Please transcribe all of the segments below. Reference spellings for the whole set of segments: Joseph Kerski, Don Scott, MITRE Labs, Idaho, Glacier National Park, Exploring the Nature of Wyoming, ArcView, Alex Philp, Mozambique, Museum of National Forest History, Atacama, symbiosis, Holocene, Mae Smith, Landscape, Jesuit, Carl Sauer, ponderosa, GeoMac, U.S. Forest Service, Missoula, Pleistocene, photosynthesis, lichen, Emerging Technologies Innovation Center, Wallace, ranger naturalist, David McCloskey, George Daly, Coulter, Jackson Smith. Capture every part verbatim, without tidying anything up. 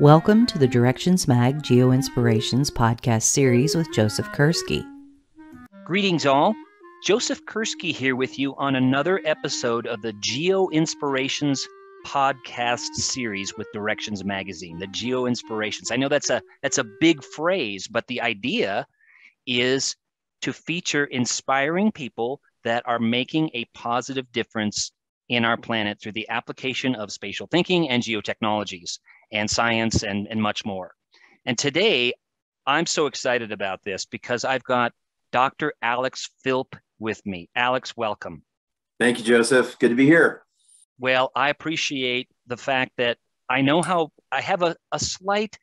Welcome to the Directions Mag GeoInspirations podcast series with Joseph Kerski. Greetings all. Joseph Kerski here with you on another episode of the GeoInspirations podcast series with Directions Magazine, the GeoInspirations. I know that's a that's a big phrase, but the idea is to feature inspiring people that are making a positive difference in our planet through the application of spatial thinking and geotechnologies and science and, and much more. And today, I'm so excited about this because I've got Doctor Alex Philp with me. Alex, welcome. Thank you, Joseph. Good to be here. Well, I appreciate the fact that I know how I have a, a slight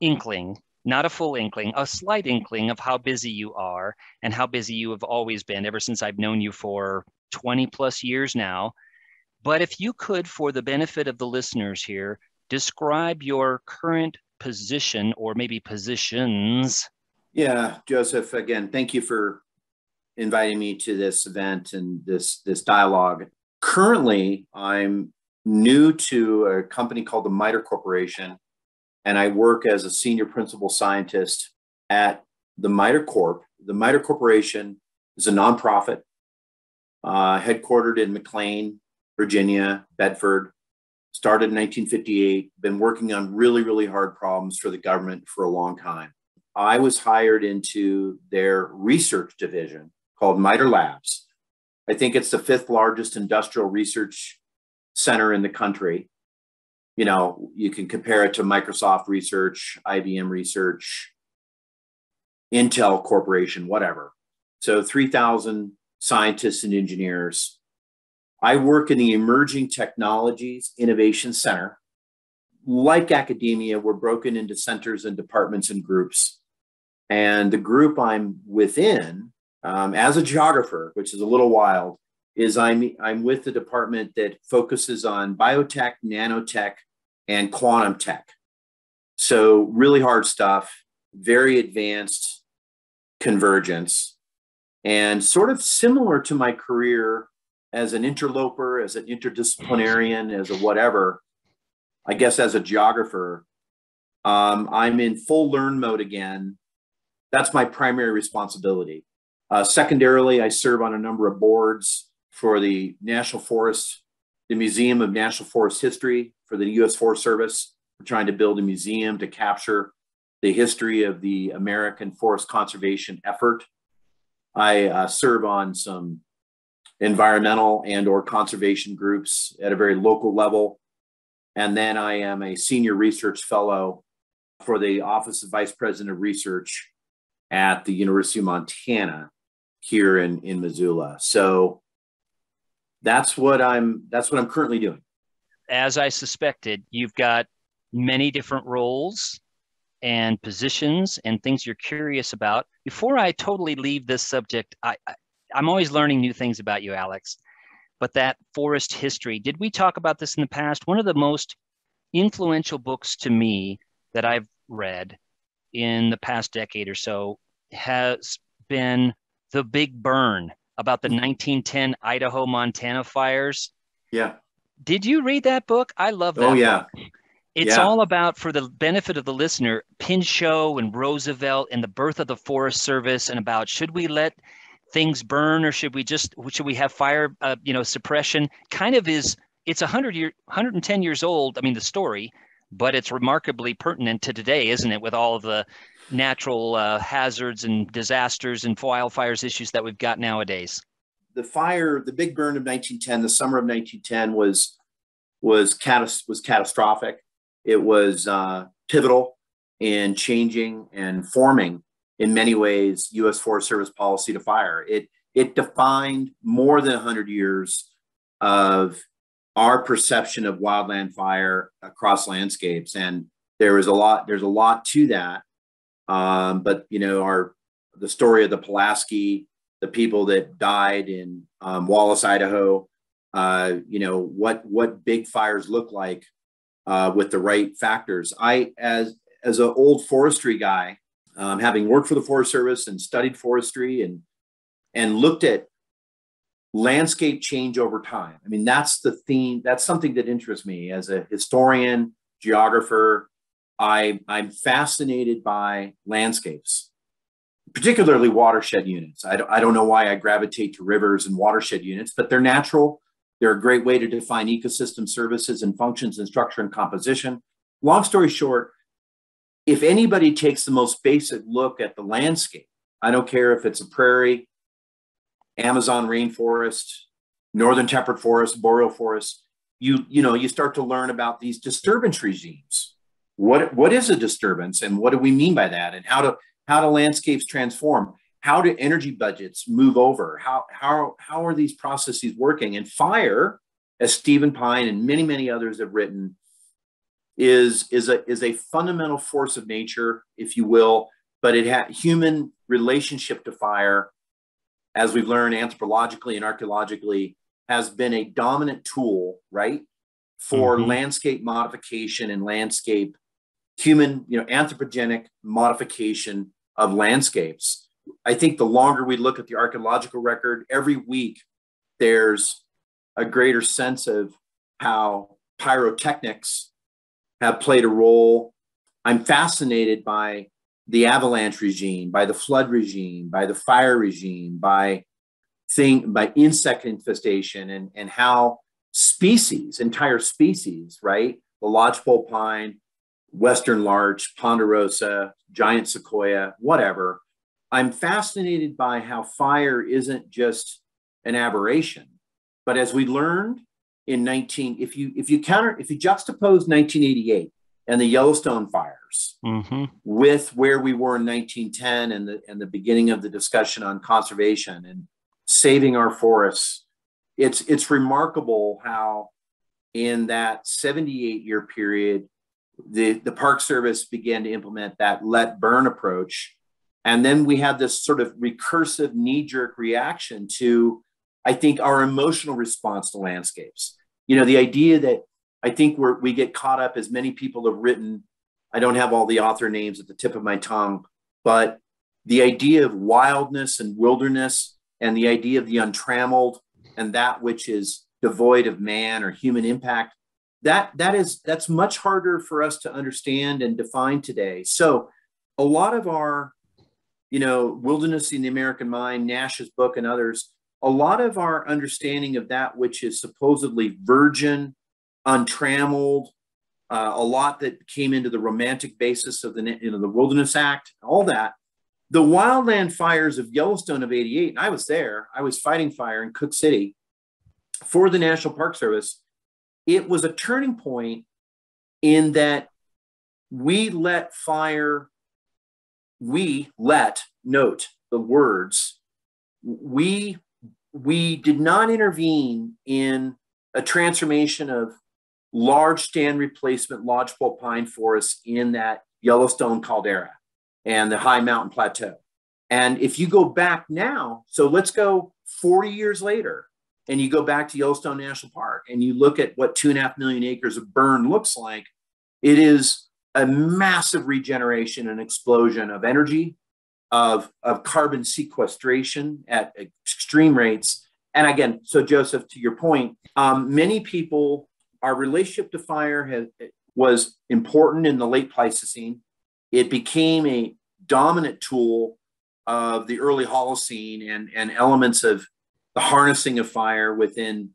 inkling, not a full inkling, a slight inkling of how busy you are and how busy you have always been ever since I've known you for twenty plus years now. But if you could, for the benefit of the listeners here, describe your current position or maybe positions. Yeah, Joseph, again, thank you for inviting me to this event and this, this dialogue. Currently, I'm new to a company called the MITRE Corporation, and I work as a senior principal scientist at the MITRE Corp. The MITRE Corporation is a nonprofit uh, headquartered in McLean, Virginia, Bedford, started in nineteen fifty-eight, been working on really, really hard problems for the government for a long time. I was hired into their research division called MITRE Labs. I think it's the fifth largest industrial research center in the country. You know, you can compare it to Microsoft Research, I B M Research, Intel Corporation, whatever. So three thousand scientists and engineers. I work in the Emerging Technologies Innovation Center. Like academia, we're broken into centers and departments and groups. And the group I'm within, um, as a geographer, which is a little wild, is I'm, I'm with the department that focuses on biotech, nanotech, and quantum tech. So really hard stuff, very advanced convergence, and sort of similar to my career as an interloper, as an interdisciplinarian, as a whatever, I guess as a geographer, um, I'm in full learn mode again. That's my primary responsibility. Uh, secondarily, I serve on a number of boards for the National Forest, the Museum of National Forest History, for the U S Forest Service. We're trying to build a museum to capture the history of the American forest conservation effort. I uh, serve on some environmental and or conservation groups at a very local level. And then I am a senior research fellow for the Office of Vice President of Research at the University of Montana here in, in Missoula. So that's what I'm, that's what I'm currently doing. As I suspected, you've got many different roles and positions and things you're curious about. Before I totally leave this subject, I, I I'm always learning new things about you, Alex, but that forest history, did we talk about this in the past? One of the most influential books to me that I've read in the past decade or so has been The Big Burn, about the nineteen ten Idaho-Montana fires. Yeah. Did you read that book? I love that. Oh, yeah. Book. It's yeah. all about, for the benefit of the listener, Pinchot and Roosevelt and the birth of the Forest Service, and about should we let things burn or should we just should we have fire uh, you know suppression. Kind of is, it's one hundred year one hundred ten years old, I mean the story, but it's remarkably pertinent to today, isn't it, with all of the natural uh, hazards and disasters and wildfires issues that we've got nowadays. The fire, the Big Burn of nineteen ten, the summer of nineteen ten was was catas- was catastrophic. It was uh, pivotal in changing and forming in many ways U S Forest Service policy to fire. It, it defined more than one hundred years of our perception of wildland fire across landscapes. And there is a lot, there's a lot to that. Um, but, you know, our, the story of the Pulaski, the people that died in um, Wallace, Idaho, uh, you know, what, what big fires look like uh, with the right factors. I, as, as an old forestry guy, Um, having worked for the Forest Service and studied forestry and, and looked at landscape change over time. I mean, that's the theme, that's something that interests me as a historian geographer. I, I'm fascinated by landscapes, particularly watershed units. I don't, I don't know why I gravitate to rivers and watershed units, but they're natural. They're a great way to define ecosystem services and functions and structure and composition. Long story short, if anybody takes the most basic look at the landscape, I don't care if it's a prairie, Amazon rainforest, northern temperate forest, boreal forest, you, you know, you start to learn about these disturbance regimes. What, what is a disturbance and what do we mean by that? And how do, how do landscapes transform? How do energy budgets move over? How, how, how are these processes working? And fire, as Stephen Pyne and many, many others have written, is, is, a, is a fundamental force of nature, if you will, but it had human relationship to fire, as we've learned anthropologically and archaeologically, has been a dominant tool, right, for mm-hmm. landscape modification and landscape, human, you know, anthropogenic modification of landscapes. I think the longer we look at the archaeological record, every week there's a greater sense of how pyrotechnics have played a role. I'm fascinated by the avalanche regime, by the flood regime, by the fire regime, by thing, by insect infestation, and, and how species, entire species, right? The lodgepole pine, western larch, ponderosa, giant sequoia, whatever. I'm fascinated by how fire isn't just an aberration, but as we learned in nineteen, if you if you counter, if you juxtapose nineteen eighty-eight and the Yellowstone fires mm-hmm. with where we were in nineteen ten and the and the beginning of the discussion on conservation and saving our forests, it's it's remarkable how in that seventy-eight year period, the the Park Service began to implement that let burn approach. And then we had this sort of recursive knee-jerk reaction to, I think, our emotional response to landscapes. You know, the idea that I think we're, we get caught up, as many people have written, I don't have all the author names at the tip of my tongue, but the idea of wildness and wilderness and the idea of the untrammeled and that which is devoid of man or human impact, that, that is, that's much harder for us to understand and define today. So a lot of our, you know, Wilderness in the American Mind, Nash's book and others, a lot of our understanding of that which is supposedly virgin, untrammeled, uh, a lot that came into the romantic basis of the, you know, the Wilderness Act, all that. The wildland fires of Yellowstone of eighty-eight, and I was there, I was fighting fire in Cook City for the National Park Service. It was a turning point in that we let fire We let, note the words, we, we did not intervene in a transformation of large stand replacement lodgepole pine forests in that Yellowstone caldera and the high mountain plateau. And if you go back now, so let's go forty years later, and you go back to Yellowstone National Park and you look at what two and a half million acres of burn looks like, it is a massive regeneration and explosion of energy, of, of carbon sequestration at extreme rates. And again, so Joseph, to your point, um, many people, our relationship to fire has, was important in the late Pleistocene. It became a dominant tool of the early Holocene and, and elements of the harnessing of fire within,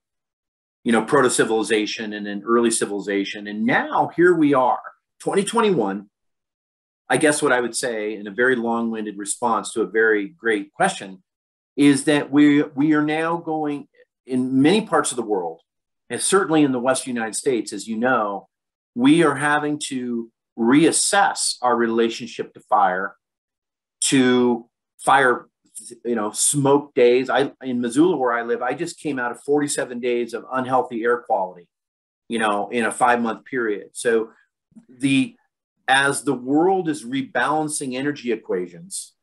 you know, proto-civilization and then early civilization. And now here we are. twenty twenty-one, I guess what I would say in a very long-winded response to a very great question is that we, we are now going in many parts of the world, and certainly in the Western United States, as you know, we are having to reassess our relationship to fire, to fire, you know, smoke days. I, in Missoula, where I live, I just came out of forty-seven days of unhealthy air quality, you know, in a five-month period. So The as the world is rebalancing energy equations,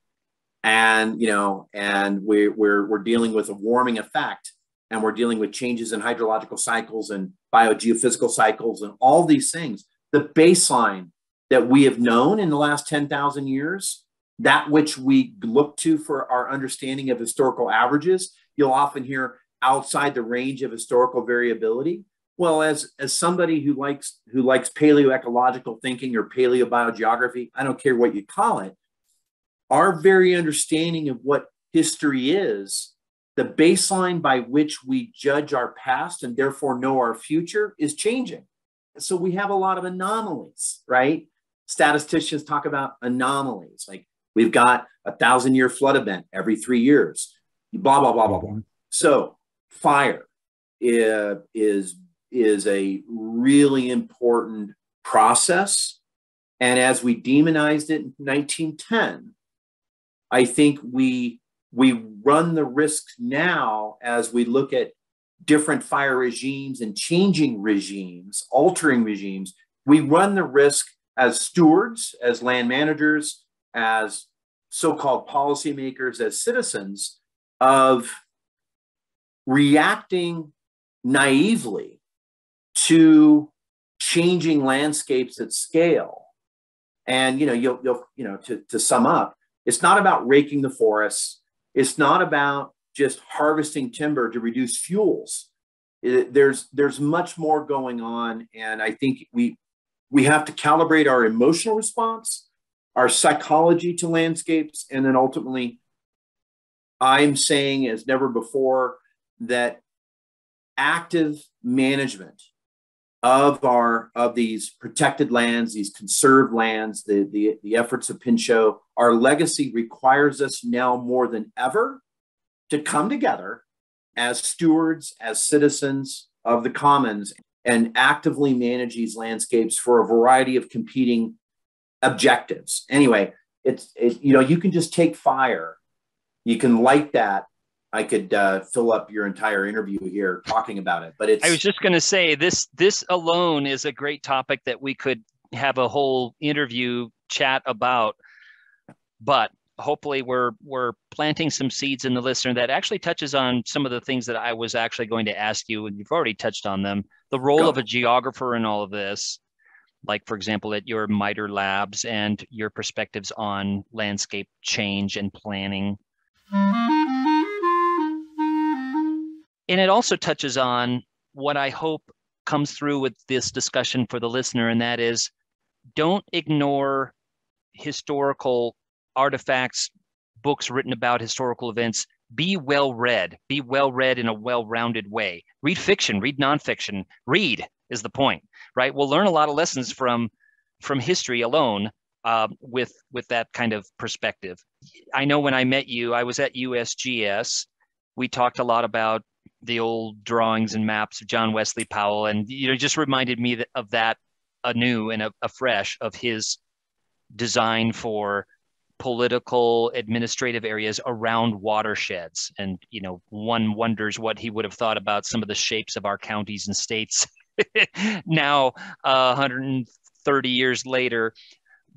and you know, and we're we're we're dealing with a warming effect, and we're dealing with changes in hydrological cycles and biogeophysical cycles, and all these things. The baseline that we have known in the last ten thousand years, that which we look to for our understanding of historical averages, you'll often hear outside the range of historical variability. Well, as as somebody who likes who likes paleoecological thinking or paleobiogeography, I don't care what you call it, our very understanding of what history is, the baseline by which we judge our past and therefore know our future, is changing. So we have a lot of anomalies, right? Statisticians talk about anomalies, like we've got a thousand year flood event every three years, blah, blah, blah, blah, blah. So fire is, is a really important process. And as we demonized it in nineteen ten, I think we, we run the risks now as we look at different fire regimes and changing regimes, altering regimes. We run the risk as stewards, as land managers, as so-called policymakers, as citizens, of reacting naively to changing landscapes at scale. And, you know, you'll, you'll you know, to, to sum up, it's not about raking the forests. It's not about just harvesting timber to reduce fuels. It, there's, there's much more going on. And I think we, we have to calibrate our emotional response, our psychology to landscapes. And then ultimately, I'm saying as never before that active management of our, of these protected lands, these conserved lands, the, the, the efforts of Pinchot, our legacy requires us now more than ever to come together as stewards, as citizens of the commons, and actively manage these landscapes for a variety of competing objectives. Anyway, it's, it, you know, you can just take fire. You can light that. I could uh, fill up your entire interview here talking about it, but it's. I was just going to say this. This alone is a great topic that we could have a whole interview chat about. But hopefully, we're we're planting some seeds in the listener that actually touches on some of the things that I was actually going to ask you, and you've already touched on them. The role Go. of a geographer in all of this, like for example at your MITRE Labs and your perspectives on landscape change and planning. And it also touches on what I hope comes through with this discussion for the listener, and that is, don't ignore historical artifacts, books written about historical events. Be well read, be well read in a well-rounded way. Read fiction, read nonfiction, read is the point, right? We'll learn a lot of lessons from, from history alone uh, with, with that kind of perspective. I know when I met you, I was at U S G S. We talked a lot about the old drawings and maps of John Wesley Powell, and you know, just reminded me that, of that anew and afresh of his design for political administrative areas around watersheds. And you know, one wonders what he would have thought about some of the shapes of our counties and states now uh, one hundred thirty years later.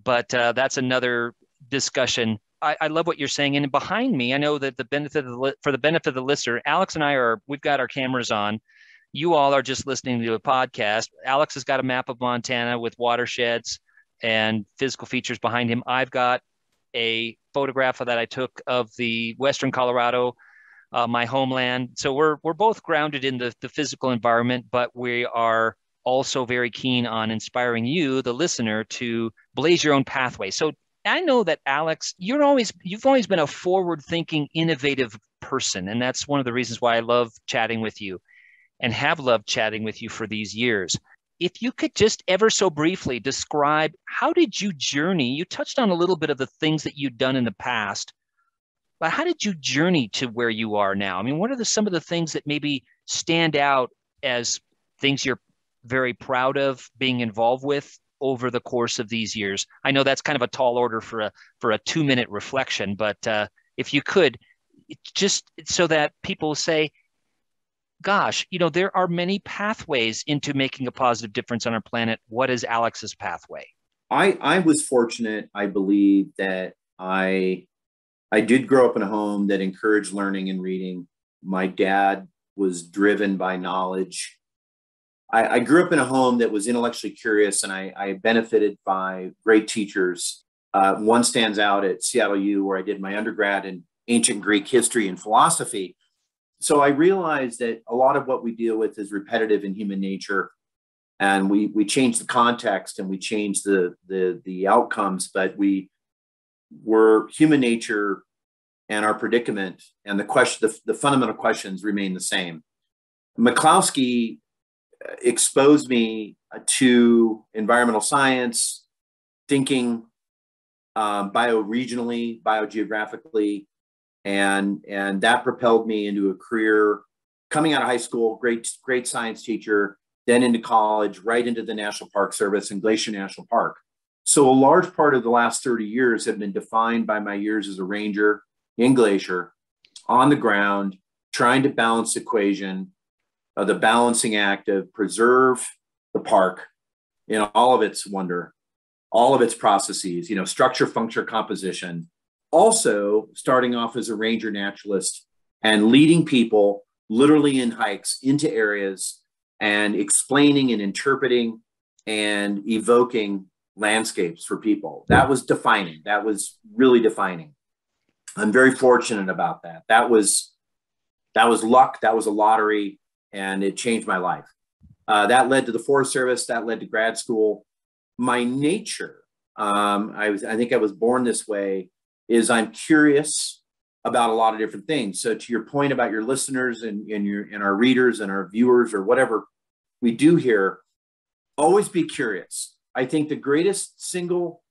But uh, that's another discussion. I, I love what you're saying. And behind me, I know that the benefit of the li- for the benefit of the listener, Alex and I are, we've got our cameras on. You all are just listening to a podcast. Alex has got a map of Montana with watersheds and physical features behind him. I've got a photograph that I took of the Western Colorado, uh, my homeland. So we're, we're both grounded in the, the physical environment, but we are also very keen on inspiring you, the listener, to blaze your own pathway. So I know that Alex, you're always, you've always been a forward-thinking, innovative person. And that's one of the reasons why I love chatting with you and have loved chatting with you for these years. If you could just ever so briefly describe, how did you journey? You touched on a little bit of the things that you'd done in the past, but how did you journey to where you are now? I mean, what are the, some of the things that maybe stand out as things you're very proud of being involved with over the course of these years? I know that's kind of a tall order for a for a two-minute reflection, but uh, if you could, just so that people say, gosh, you know, there are many pathways into making a positive difference on our planet. What is Alex's pathway? I, I was fortunate, I believe, that I, I did grow up in a home that encouraged learning and reading. My dad was driven by knowledge. I, I grew up in a home that was intellectually curious, and I, I benefited by great teachers. Uh, one stands out at Seattle U, where I did my undergrad in ancient Greek history and philosophy. so I realized that a lot of what we deal with is repetitive in human nature, and we we change the context and we change the the the outcomes, but we were human nature and our predicament and the question, the, the fundamental questions remain the same. McCloskey exposed me to environmental science, thinking um, bioregionally, biogeographically, and, and that propelled me into a career coming out of high school, great, great science teacher, then into college, right into the National Park Service and Glacier National Park. So a large part of the last thirty years have been defined by my years as a ranger in Glacier, on the ground, trying to balance the equation, uh, the balancing act of preserve the park in all of its wonder, all of its processes, you know, structure, function, composition. Also starting off as a ranger naturalist and leading people literally in hikes into areas and explaining and interpreting and evoking landscapes for people. That was defining. That was really defining. I'm very fortunate about that. That was, that was luck. That was a lottery, and it changed my life. Uh, that led to the Forest Service. That led to grad school. My nature, um, I was, I think I was born this way, is I'm curious about a lot of different things. So to your point about your listeners and, and your, and our readers and our viewers or whatever we do here, always be curious. I think the greatest single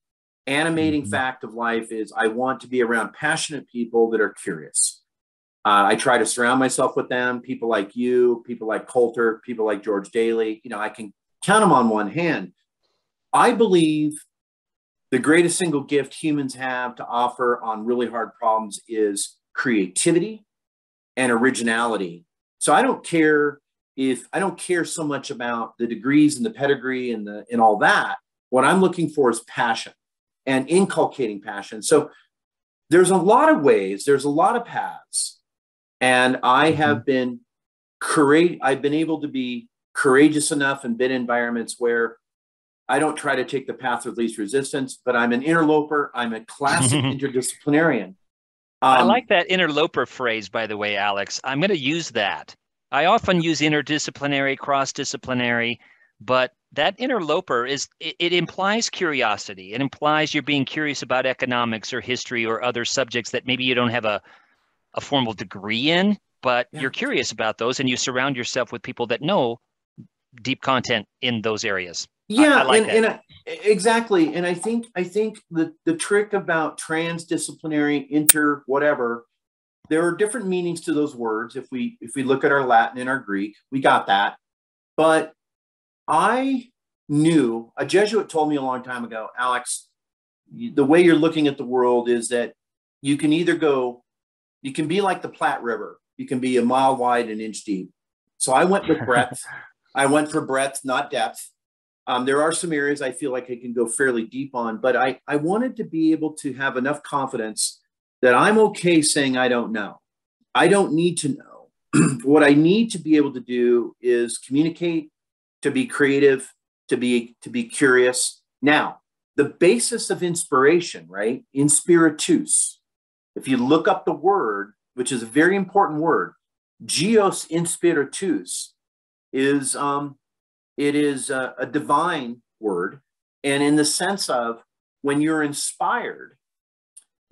animating fact of life is I want to be around passionate people that are curious. Uh, I try to surround myself with them, people like you, people like Coulter, people like George Daly. You know, I can count them on one hand. I believe the greatest single gift humans have to offer on really hard problems is creativity and originality. So I don't care If I don't care so much about the degrees and the pedigree and the and all that. What I'm looking for is passion and inculcating passion. So there's a lot of ways, there's a lot of paths, and I have been courage. I've been able to be courageous enough and been in environments where I don't try to take the path of least resistance, but I'm an interloper. I'm a classic interdisciplinarian. Um, I like that interloper phrase, by the way, Alex. I'm going to use that. I often use interdisciplinary, cross-disciplinary, but that interloper is, it, it implies curiosity. It implies you're being curious about economics or history or other subjects that maybe you don't have a, a formal degree in, but yeah, you're curious about those and you surround yourself with people that know deep content in those areas. Yeah, I, I like and, and I, exactly. And I think, I think the, the trick about transdisciplinary, inter, whatever, there are different meanings to those words. If we if we look at our Latin and our Greek, we got that. But I knew, a Jesuit told me a long time ago, Alex, the way you're looking at the world is that you can either go, you can be like the Platte River. You can be a mile wide and an inch deep. So I went with breadth. I went for breadth, not depth. Um, there are some areas I feel like I can go fairly deep on, but I, I wanted to be able to have enough confidence that I'm okay saying I don't know. I don't need to know. What I need to be able to do is communicate, to be creative, to be, to be curious. Now, the basis of inspiration, right? Inspiritus. If you look up the word, which is a very important word, geos inspiritus is, um, it is a, a divine word. And in the sense of when you're inspired,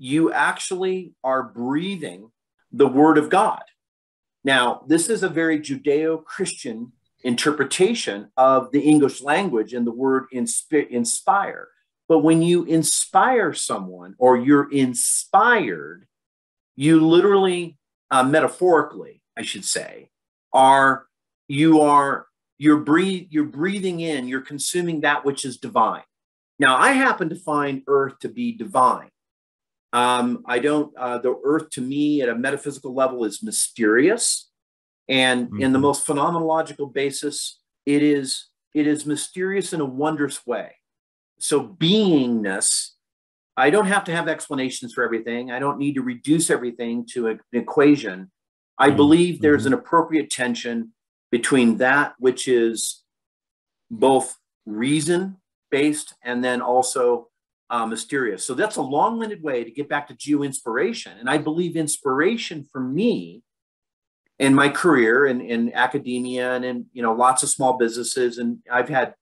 you actually are breathing the word of God. Now, this is a very Judeo-Christian interpretation of the English language and the word inspire. But when you inspire someone or you're inspired, you literally, uh, metaphorically, I should say, are, you are, you're, breathe, you're breathing in, you're consuming that which is divine. Now, I happen to find earth to be divine. Um, I don't, uh, the earth to me at a metaphysical level is mysterious, and mm-hmm. in the most phenomenological basis, it is, it is mysterious in a wondrous way. So beingness, I don't have to have explanations for everything. I don't need to reduce everything to an equation. I believe mm-hmm. there's an appropriate tension between that which is both reason-based and then also Uh, mysterious. So that's a long-winded way to get back to geo-inspiration. And I believe inspiration for me in my career in, in academia and in, you know, lots of small businesses. And I've had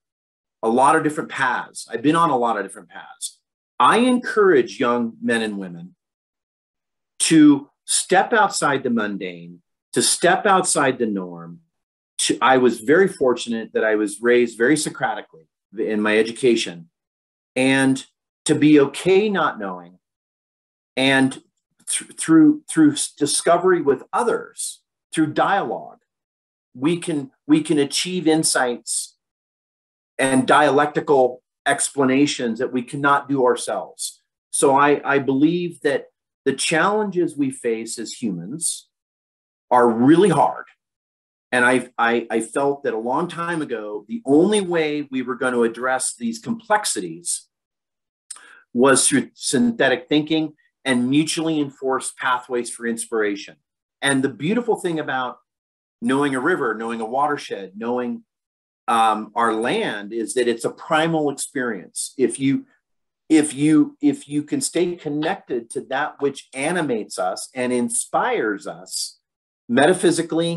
a lot of different paths. I've been on a lot of different paths. I encourage young men and women to step outside the mundane, to step outside the norm. To, I was very fortunate that I was raised very Socratically in my education, and to be okay not knowing, and th through through discovery with others, through dialogue, we can we can achieve insights and dialectical explanations that we cannot do ourselves. So I, I believe that the challenges we face as humans are really hard. And I, I, I felt that a long time ago, the only way we were going to address these complexities was through synthetic thinking and mutually enforced pathways for inspiration. And the beautiful thing about knowing a river, knowing a watershed, knowing Um, our land is that it's a primal experience. If you, if you, if you can stay connected to that which animates us and inspires us, metaphysically,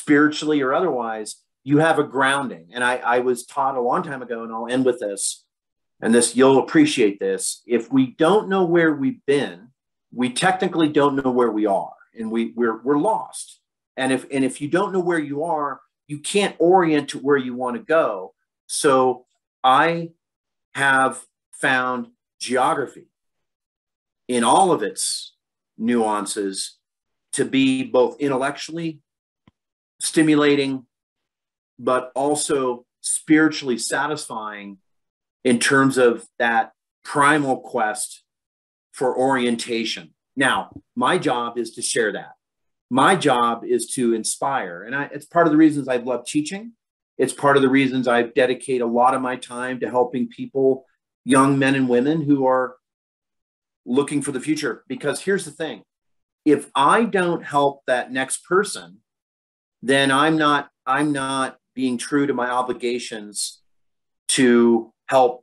spiritually, or otherwise, you have a grounding. And I, I was taught a long time ago, and I'll end with this, and this, you'll appreciate this. If we don't know where we've been, we technically don't know where we are, and we we're we're lost. And if and if you don't know where you are, you can't orient to where you want to go. So I have found geography in all of its nuances to be both intellectually stimulating, but also spiritually satisfying in terms of that primal quest for orientation. Now, my job is to share that. My job is to inspire, and I, it's part of the reasons I love teaching. It's part of the reasons I dedicate a lot of my time to helping people, young men and women who are looking for the future. Because here's the thing, if I don't help that next person, then I'm not, I'm not being true to my obligations to help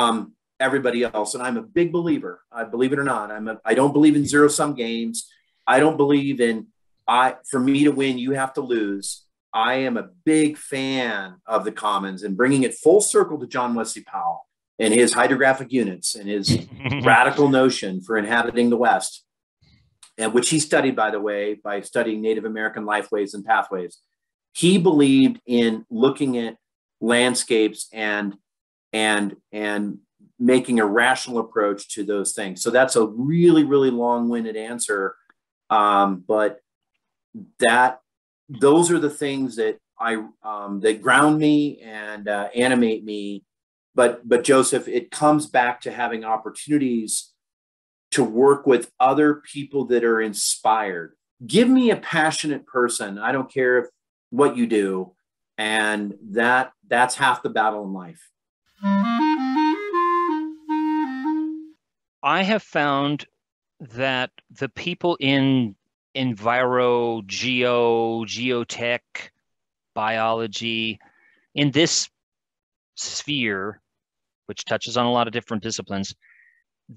um, everybody else. And I'm a big believer, I believe it or not, I'm a, I don't believe in zero-sum games. I don't believe in, I, for me to win, you have to lose. I am a big fan of the commons and bringing it full circle to John Wesley Powell and his hydrographic units and his radical notion for inhabiting the West, and which he studied, by the way, by studying Native American lifeways and pathways. He believed in looking at landscapes and, and, and making a rational approach to those things. So that's a really, really long-winded answer. Um, but that, those are the things that I, um, that ground me and, uh, animate me. But, but Joseph, it comes back to having opportunities to work with other people that are inspired. Give me a passionate person. I don't care if, what you do. And that, that's half the battle in life. I have found that the people in enviro, geo, geotech, biology, in this sphere, which touches on a lot of different disciplines,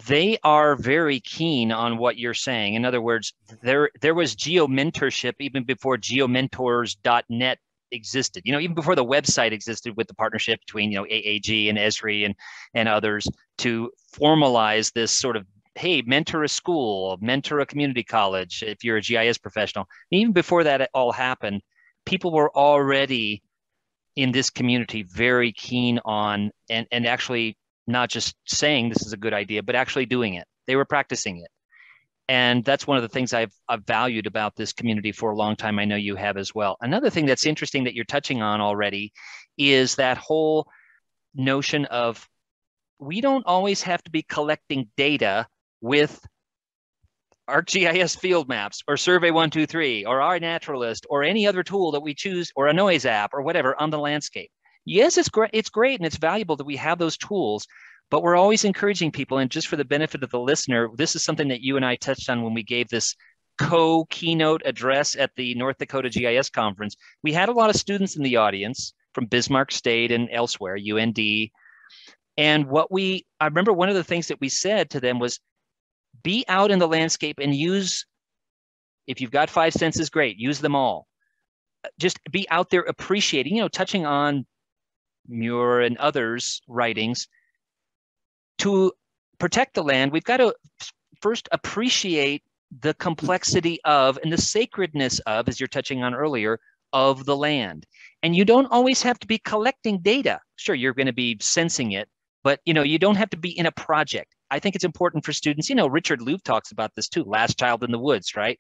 they are very keen on what you're saying. In other words, there there was geo-mentorship even before geomentors dot net existed. You know, even before the website existed, with the partnership between, you know, A A G and Esri and and others to formalize this sort of, hey, mentor a school, mentor a community college if you're a G I S professional. Even before that all happened, people were already in this community very keen on and, and actually not just saying this is a good idea, but actually doing it. They were practicing it. And that's one of the things I've, I've valued about this community for a long time. I know you have as well. Another thing that's interesting that you're touching on already is that whole notion of we don't always have to be collecting data with our G I S field maps or Survey one two three or our Naturalist or any other tool that we choose, or a noise app or whatever on the landscape. Yes, it's great, it's great and it's valuable that we have those tools, but we're always encouraging people, and just for the benefit of the listener, this is something that you and I touched on when we gave this co-keynote address at the North Dakota G I S conference. We had a lot of students in the audience from Bismarck State and elsewhere, U N D. And what we, I remember one of the things that we said to them was, be out in the landscape and use If you've got five senses, great, use them all. Just be out there appreciating, you know, touching on Muir and others' writings. To protect the land, we've got to first appreciate the complexity of and the sacredness of, as you're touching on earlier, of the land. And you don't always have to be collecting data. Sure, you're going to be sensing it, but you know, you don't have to be in a project. I think it's important for students. You know, Richard Louvre talks about this too, Last Child in the Woods, right?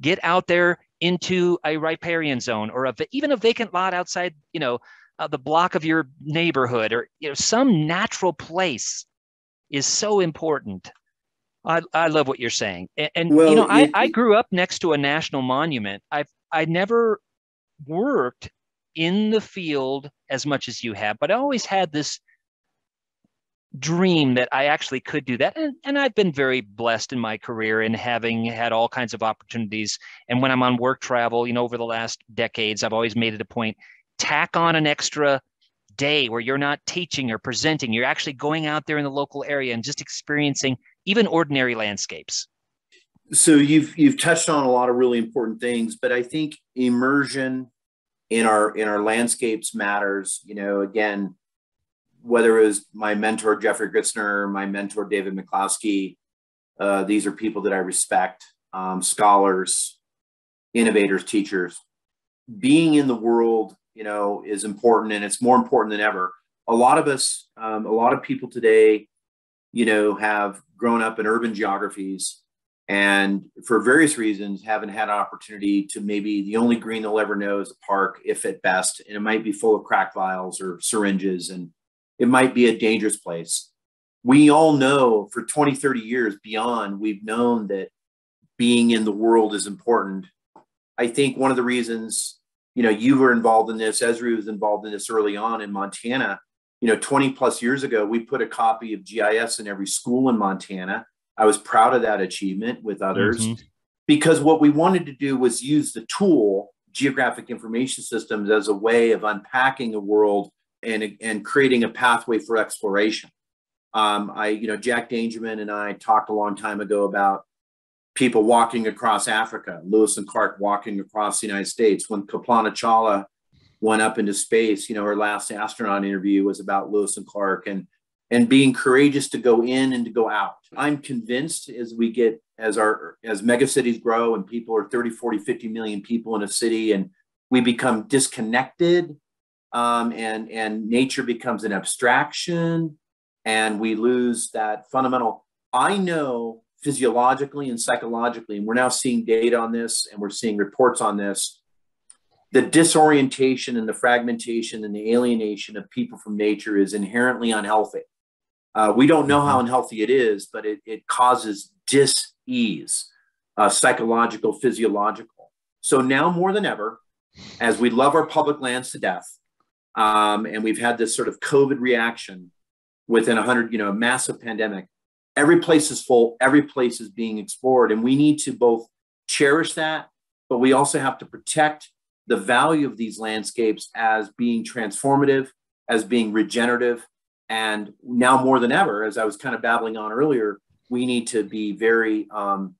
Get out there into a riparian zone or a, even a vacant lot outside, you know, uh, the block of your neighborhood, or you know, some natural place is so important. I, I love what you're saying. And, and well, you know, I, I grew up next to a national monument. I've, I never worked in the field as much as you have, but I always had this dream that I actually could do that. And, and I've been very blessed in my career in having had all kinds of opportunities. And when I'm on work travel, you know, over the last decades, I've always made it a point, tack on an extra day where you're not teaching or presenting, you're actually going out there in the local area and just experiencing even ordinary landscapes. So you've you've touched on a lot of really important things, but I think immersion in our in our landscapes matters. You know, again, whether it was my mentor Jeffrey Gritzner, my mentor David McCloskey, uh, these are people that I respect, um, scholars, innovators, teachers. Being in the world, you know, is important, and it's more important than ever. A lot of us, um, a lot of people today, you know, have grown up in urban geographies and for various reasons haven't had an opportunity to, maybe the only green they'll ever know is a park, if at best, and it might be full of crack vials or syringes, and it might be a dangerous place. We all know for twenty, thirty years beyond, we've known that being in the world is important. I think one of the reasons, you know, you were involved in this, Esri was involved in this early on in Montana. You know, twenty plus years ago, we put a copy of G I S in every school in Montana. I was proud of that achievement with others, mm-hmm. because what we wanted to do was use the tool, geographic information systems, as a way of unpacking the world and, and creating a pathway for exploration. Um, I, you know, Jack Dangerman and I talked a long time ago about people walking across Africa, Lewis and Clark walking across the United States. When Kaplana Chawla went up into space, you know, her last astronaut interview was about Lewis and Clark and, and being courageous to go in and to go out. I'm convinced as we get, as our, as megacities grow and people are thirty, forty, fifty million people in a city and we become disconnected, um, and, and nature becomes an abstraction and we lose that fundamental. I know physiologically and psychologically, and we're now seeing data on this and we're seeing reports on this, the disorientation and the fragmentation and the alienation of people from nature is inherently unhealthy. Uh, we don't know how unhealthy it is, but it, it causes dis-ease, uh, psychological, physiological. So now more than ever, as we love our public lands to death, um, and we've had this sort of COVID reaction within a hundred, you know, a massive pandemic, every place is full, every place is being explored. And we need to both cherish that, but we also have to protect the value of these landscapes as being transformative, as being regenerative. And now more than ever, as I was kind of babbling on earlier, we need to be very, um,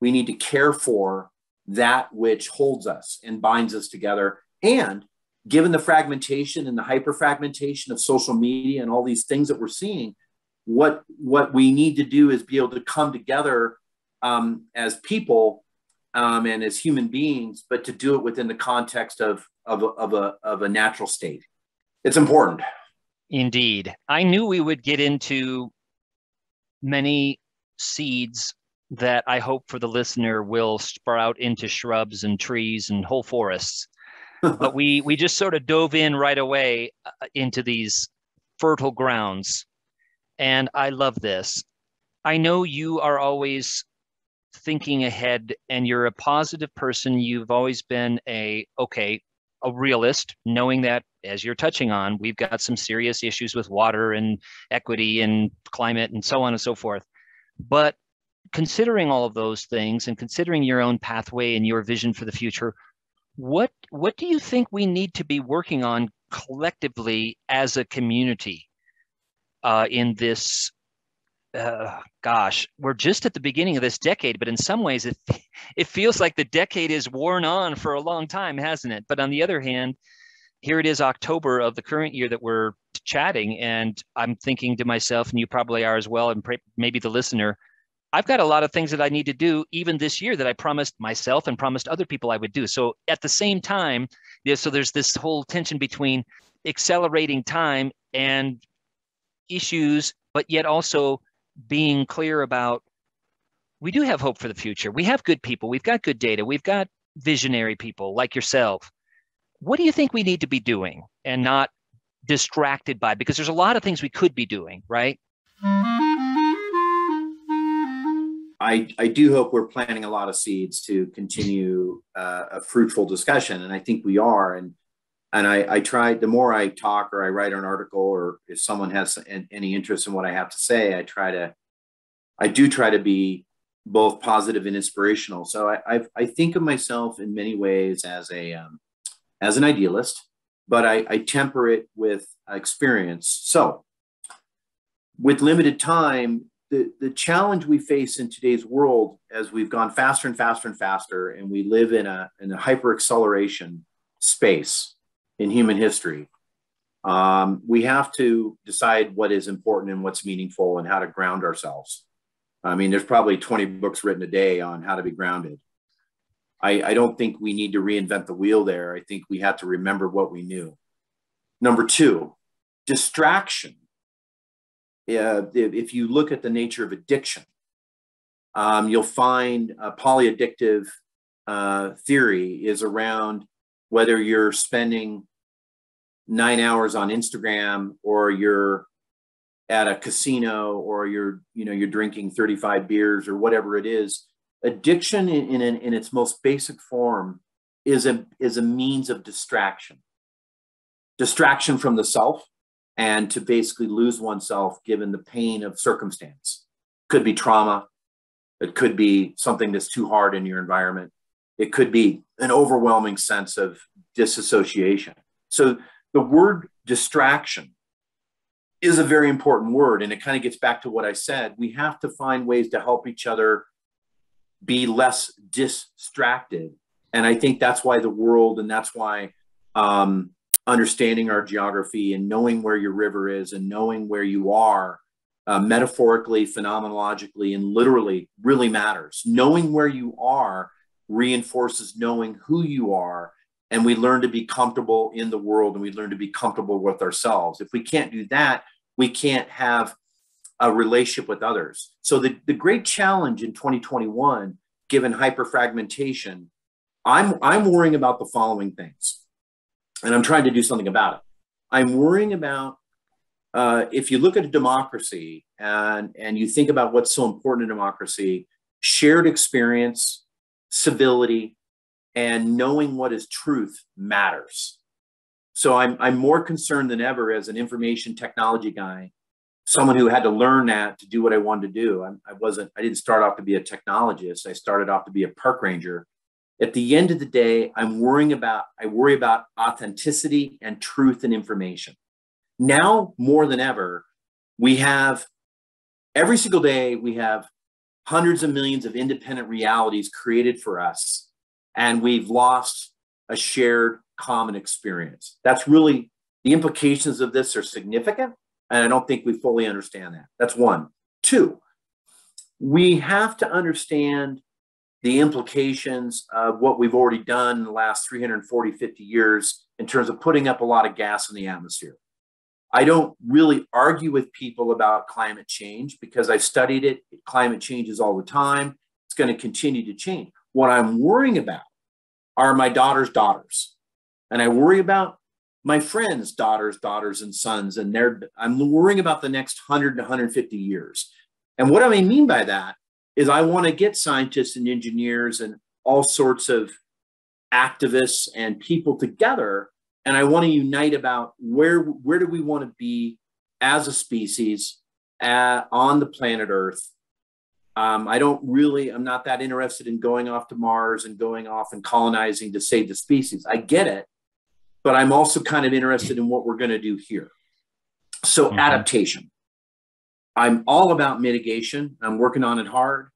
we need to care for that which holds us and binds us together. And given the fragmentation and the hyperfragmentation of social media and all these things that we're seeing, what, what we need to do is be able to come together um, as people Um, and as human beings, but to do it within the context of, of, of, a, of a natural state. It's important. Indeed. I knew we would get into many seeds that I hope for the listener will sprout into shrubs and trees and whole forests. But we, we just sort of dove in right away into these fertile grounds. And I love this. I know you are always thinking ahead and you're a positive person. You've always been a, okay, a realist, knowing that, as you're touching on, we've got some serious issues with water and equity and climate and so on and so forth. But considering all of those things and considering your own pathway and your vision for the future, what, what do you think we need to be working on collectively as a community uh, in this uh, gosh, we're just at the beginning of this decade, but in some ways it, it feels like the decade is worn on for a long time, hasn't it? But on the other hand, here it is October of the current year that we're chatting, and I'm thinking to myself, and you probably are as well, and maybe the listener, I've got a lot of things that I need to do even this year that I promised myself and promised other people I would do. So at the same time, yeah, so there's this whole tension between accelerating time and issues, but yet also being clear about, we do have hope for the future. We have good people. We've got good data. We've got visionary people like yourself. What do you think we need to be doing and not distracted by? Because there's a lot of things we could be doing, right? I, I do hope we're planting a lot of seeds to continue uh, a fruitful discussion. And I think we are. And and I, I try, the more I talk or I write an article, or if someone has an, any interest in what I have to say, I try to, I do try to be both positive and inspirational. So I I've, I think of myself in many ways as a, um, as an idealist, but I, I temper it with experience. So with limited time, The, the challenge we face in today's world, as we've gone faster and faster and faster, and we live in a, in a hyper-acceleration space in human history, um, we have to decide what is important and what's meaningful and how to ground ourselves. I mean, there's probably twenty books written a day on how to be grounded. I, I don't think we need to reinvent the wheel there. I think we have to remember what we knew. Number two, distraction. Uh, if you look at the nature of addiction, um, you'll find a polyaddictive uh, theory is around whether you're spending nine hours on Instagram, or you're at a casino, or you're, you know, you're drinking thirty-five beers, or whatever it is. Addiction in, in, in its most basic form is a, is a means of distraction, distraction from the self, and to basically lose oneself given the pain of circumstance. Could be trauma. It could be something that's too hard in your environment. It could be an overwhelming sense of disassociation. So the word distraction is a very important word, and it kind of gets back to what I said. We have to find ways to help each other be less distracted. And I think that's why the world, and that's why um, understanding our geography and knowing where your river is and knowing where you are, uh, metaphorically, phenomenologically, and literally really matters. Knowing where you are reinforces knowing who you are, and we learn to be comfortable in the world, and we learn to be comfortable with ourselves. If we can't do that, we can't have a relationship with others. So the, the great challenge in twenty twenty-one, given hyperfragmentation, I'm, I'm worrying about the following things. And I'm trying to do something about it. I'm worrying about, uh, if you look at a democracy and, and you think about what's so important in democracy, shared experience, civility, and knowing what is truth matters. So I'm, I'm more concerned than ever as an information technology guy, someone who had to learn that to do what I wanted to do. I, I wasn't, I didn't start off to be a technologist. I started off to be a park ranger. At the end of the day, I'm worrying about, I worry about authenticity and truth and information. Now, more than ever, we have, every single day, we have hundreds of millions of independent realities created for us, and we've lost a shared common experience. That's really, the implications of this are significant, and I don't think we fully understand that. That's one. Two, we have to understand the implications of what we've already done in the last three hundred forty, fifty years in terms of putting up a lot of gas in the atmosphere. I don't really argue with people about climate change because I've studied it. Climate changes all the time. It's going to continue to change. What I'm worrying about are my daughter's daughters. And I worry about my friends' daughters, daughters and sons. And their, I'm worrying about the next one hundred to one hundred fifty years. And what I mean by that is I want to get scientists and engineers and all sorts of activists and people together. And I want to unite about where, where do we want to be as a species uh, on the planet Earth? Um, I don't really, I'm not that interested in going off to Mars and going off and colonizing to save the species. I get it, but I'm also kind of interested in what we're going to do here. So mm-hmm. Adaptation. I'm all about mitigation. I'm working on it hard.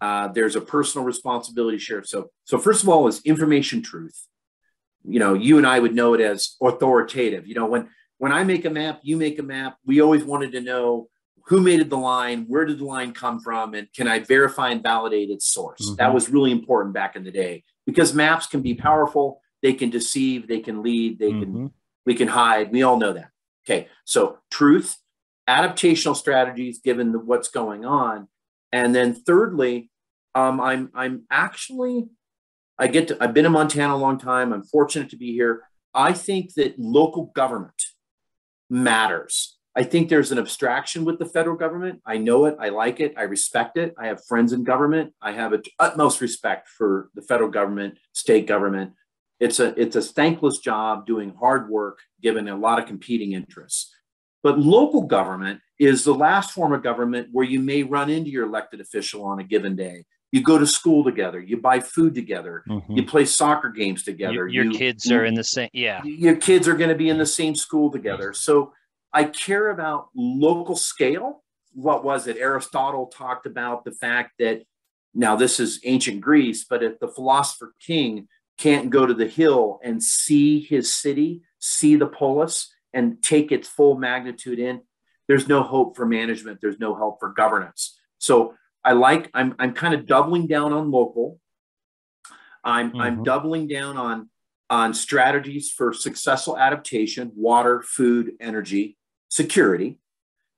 Uh, there's a personal responsibility share. So, so first of all is information truth. You know, you and I would know it as authoritative. You know, when, when I make a map, you make a map, we always wanted to know who made the line, where did the line come from, and can I verify and validate its source? Mm-hmm. That was really important back in the day, because maps can be powerful. They can deceive, they can lead, they mm-hmm. can, we can hide. We all know that. Okay, so truth, adaptational strategies given the, what's going on. And then thirdly, um, I'm, I'm actually, I get to, I've been in Montana a long time. I'm fortunate to be here. I think that local government matters. I think there's an abstraction with the federal government. I know it, I like it, I respect it. I have friends in government. I have a utmost respect for the federal government, state government. It's a, it's a thankless job doing hard work, given a lot of competing interests. But local government is the last form of government where you may run into your elected official on a given day. You go to school together, you buy food together, mm-hmm. you play soccer games together. Your, your you, kids you, are in the same, yeah. Your kids are going to be in the same school together. So I care about local scale. What was it? Aristotle talked about the fact that, now this is ancient Greece, but if the philosopher king can't go to the hill and see his city, see the polis, and take its full magnitude in, there's no hope for management. There's no help for governance. So I like, I'm, I'm kind of doubling down on local. I'm, mm-hmm. I'm doubling down on, on strategies for successful adaptation, water, food, energy, security.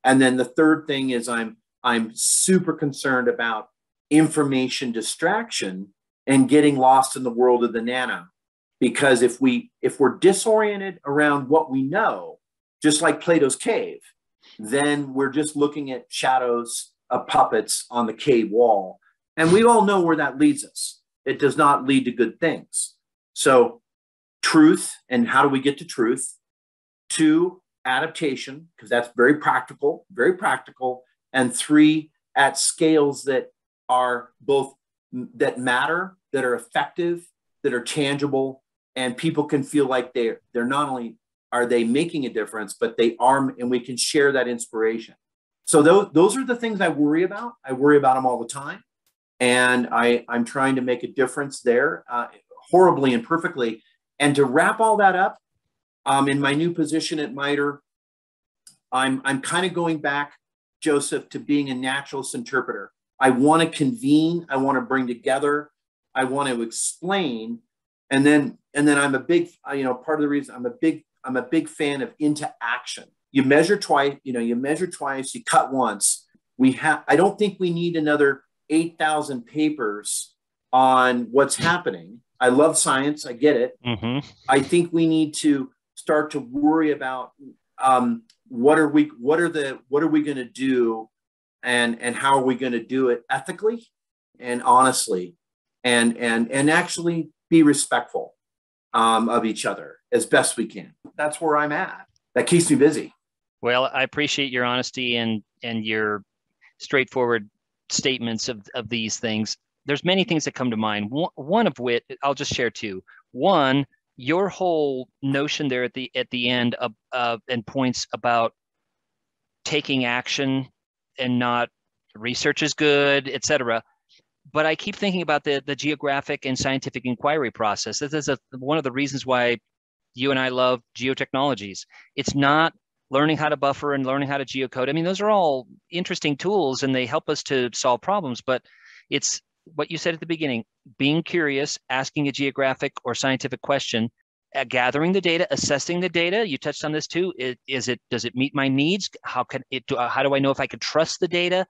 And then the third thing is I'm, I'm super concerned about information distraction and getting lost in the world of the nano. Because if, we, if we're disoriented around what we know, just like Plato's cave, then we're just looking at shadows of puppets on the cave wall. And we all know where that leads us. It does not lead to good things. So truth, and how do we get to truth? Two, adaptation, because that's very practical, very practical. And three, at scales that are both, that matter, that are effective, that are tangible, and people can feel like they're, they're not only are they making a difference, but they are, and we can share that inspiration. So those, those are the things I worry about. I worry about them all the time. And I, I'm trying to make a difference there, uh, horribly and imperfectly. And to wrap all that up, um, in my new position at MITRE, I'm, I'm kind of going back, Joseph, to being a naturalist interpreter. I want to convene, I want to bring together, I want to explain, and then and then I'm a big, you know, part of the reason I'm a big I'm a big fan of into action. You measure twice, you know, you measure twice, you cut once. We have, I don't think we need another eight thousand papers on what's happening. I love science, I get it. Mm-hmm. I think we need to start to worry about um, what are we what are the what are we going to do, and and how are we going to do it ethically and honestly. And, and, and actually be respectful um, of each other as best we can. That's where I'm at. That keeps me busy. Well, I appreciate your honesty and, and your straightforward statements of, of these things. There's many things that come to mind. One of which I'll just share two. One, your whole notion there at the, at the end of, of and points about taking action and not research is good, et cetera. But I keep thinking about the, the geographic and scientific inquiry process. This is a, one of the reasons why you and I love geotechnologies. It's not learning how to buffer and learning how to geocode. I mean, those are all interesting tools and they help us to solve problems, but it's what you said at the beginning, being curious, asking a geographic or scientific question, uh, gathering the data, assessing the data. You touched on this too. Is, is it, does it meet my needs? How can it, how do I know if I can trust the data?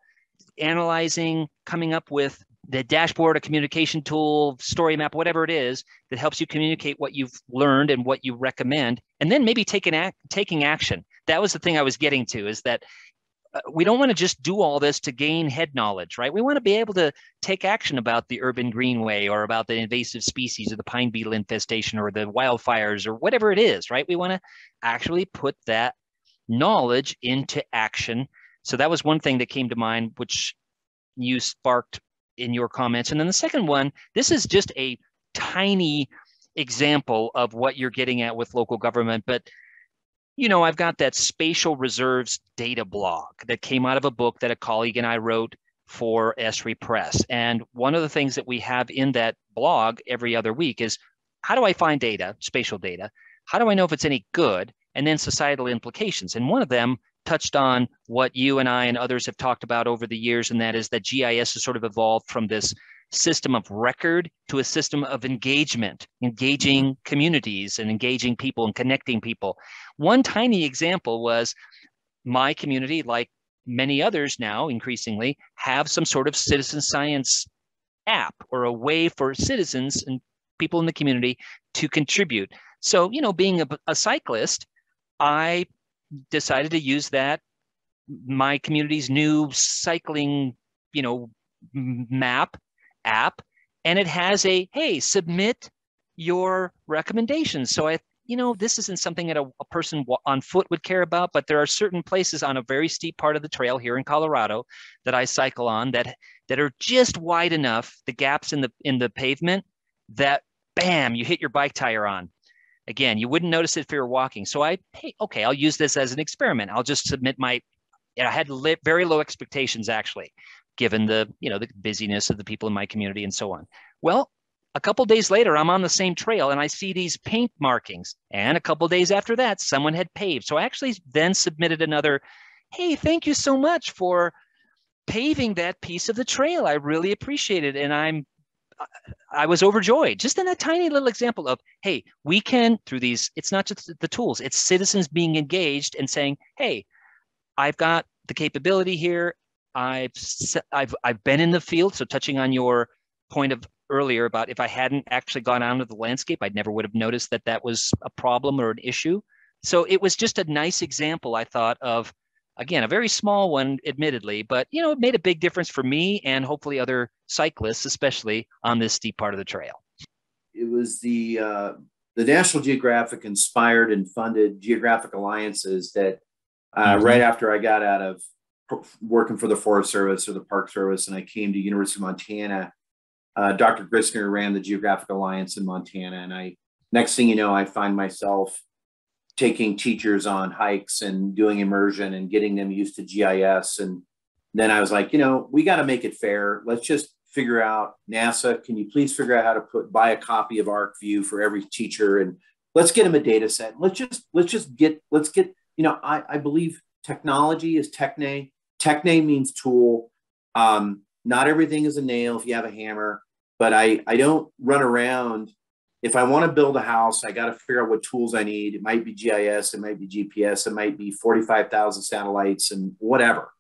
Analyzing, coming up with the dashboard, a communication tool, story map, whatever it is that helps you communicate what you've learned and what you recommend, and then maybe taking act, taking action. That was the thing I was getting to, is that we don't want to just do all this to gain head knowledge, right? We want to be able to take action about the urban greenway or about the invasive species or the pine beetle infestation or the wildfires or whatever it is, right? We want to actually put that knowledge into action. So that was one thing that came to mind, which you sparked in your comments. And then the second one, this is just a tiny example of what you're getting at with local government, but you know, I've got that spatial reserves data blog that came out of a book that a colleague and I wrote for Esri Press. And one of the things that we have in that blog every other week is, how do I find data, spatial data? How do I know if it's any good? And then societal implications. And one of them touched on what you and I and others have talked about over the years, and that is that G I S has sort of evolved from this system of record to a system of engagement, engaging communities and engaging people and connecting people. One tiny example was my community, like many others now increasingly, have some sort of citizen science app or a way for citizens and people in the community to contribute. So, you know, being a, a cyclist, I decided to use that, my community's new cycling, you know, map app, and it has a, hey, submit your recommendations. So I, you know, this isn't something that a, a person on foot would care about, but there are certain places on a very steep part of the trail here in Colorado that I cycle on that that are just wide enough, the gaps in the in the pavement, that bam, you hit your bike tire on. Again, you wouldn't notice it if you were walking. So I, hey, okay, I'll use this as an experiment. I'll just submit my, and I had very low expectations actually, given the, you know, the busyness of the people in my community and so on. Well, a couple days later, I'm on the same trail and I see these paint markings. And a couple days after that, someone had paved. So I actually then submitted another, hey, thank you so much for paving that piece of the trail. I really appreciate it. And I'm, I was overjoyed just in that tiny little example of, hey, we can, through these, it's not just the tools, it's citizens being engaged and saying, hey, I've got the capability here. I've, I've, I've been in the field. So touching on your point of earlier about if I hadn't actually gone out into the landscape, I never would have noticed that that was a problem or an issue. So it was just a nice example, I thought, of, again, a very small one, admittedly, but, you know, it made a big difference for me and hopefully other cyclists, especially on this steep part of the trail. It was the, uh, the National Geographic inspired and funded Geographic Alliances that uh, mm-hmm. right after I got out of working for the Forest Service or the Park Service and I came to University of Montana, uh, Doctor Grissner ran the Geographic Alliance in Montana. And I, next thing you know, I find myself taking teachers on hikes and doing immersion and getting them used to G I S. And then I was like, you know, we got to make it fair. Let's just figure out, NASA, can you please figure out how to put, buy a copy of ArcView for every teacher, and let's get them a data set. Let's just, let's just get, let's get, you know, I, I believe technology is techne. Techne means tool. Um, not everything is a nail if you have a hammer, but I, I don't run around. If I want to build a house, I got to figure out what tools I need. It might be G I S, it might be G P S, it might be forty-five thousand satellites and whatever.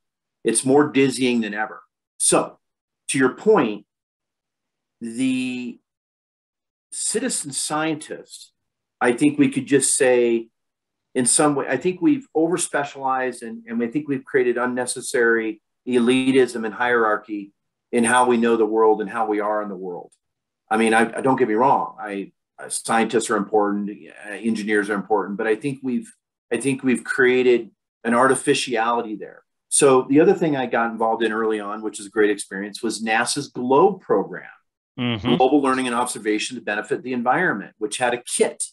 It's more dizzying than ever. So to your point, the citizen scientists, I think we could just say in some way, I think we've over-specialized and, and I think we've created unnecessary elitism and hierarchy in how we know the world and how we are in the world. I mean, I, I don't get me wrong. I uh, scientists are important, uh, engineers are important, but I think we've, I think we've created an artificiality there. So the other thing I got involved in early on, which is a great experience, was NASA's GLOBE program, mm-hmm. Global Learning and Observation to Benefit the Environment, which had a kit,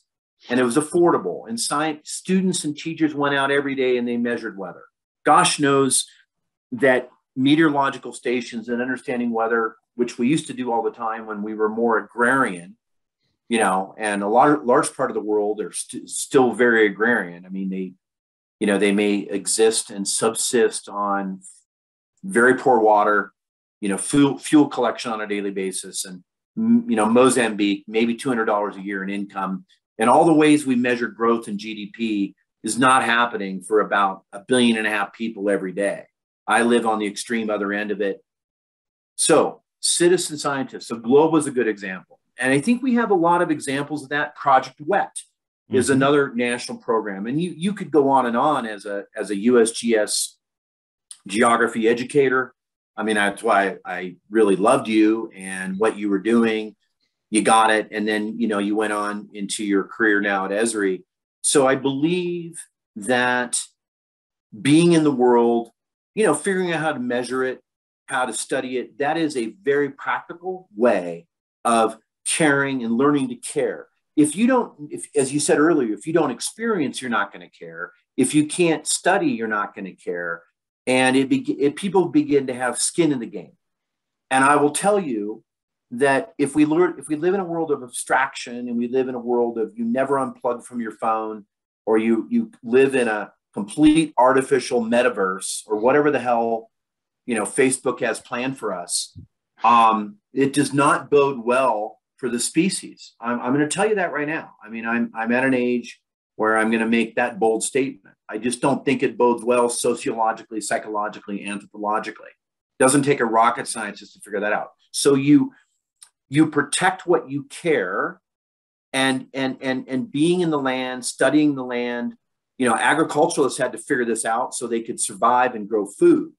and it was affordable. And science students and teachers went out every day and they measured weather. Gosh knows that meteorological stations and understanding weather, which we used to do all the time when we were more agrarian, you know, and a large, large part of the world are st still very agrarian. I mean, they, you know, they may exist and subsist on very poor water, you know, fuel, fuel collection on a daily basis. And, you know, Mozambique, maybe two hundred dollars a year in income. And all the ways we measure growth in G D P is not happening for about a billion and a half people every day. I live on the extreme other end of it. So, citizen scientists. So GLOBE was a good example. And I think we have a lot of examples of that. Project WET mm-hmm. is another national program. And you, you could go on and on as a, as a U S G S geography educator. I mean, that's why I really loved you and what you were doing. You got it. And then, you know, you went on into your career now at Esri. So I believe that being in the world, you know, figuring out how to measure it, how to study it, that is a very practical way of caring and learning to care. if you don't, if, as you said earlier, if you don't experience, you're not going to care. If you can't study, you're not going to care. And it, be, it people begin to have skin in the game. And I will tell you that if we, learn, if we live in a world of abstraction, and we live in a world of you never unplug from your phone, or you, you live in a complete artificial metaverse, or whatever the hell, you know, Facebook has planned for us, um, it does not bode well for the species. I'm, I'm going to tell you that right now. I mean, I'm, I'm at an age where I'm going to make that bold statement. I just don't think it bodes well sociologically, psychologically, anthropologically. Doesn't take a rocket scientist to figure that out. So you you protect what you care, and and and and being in the land, studying the land. You know, agriculturalists had to figure this out so they could survive and grow food.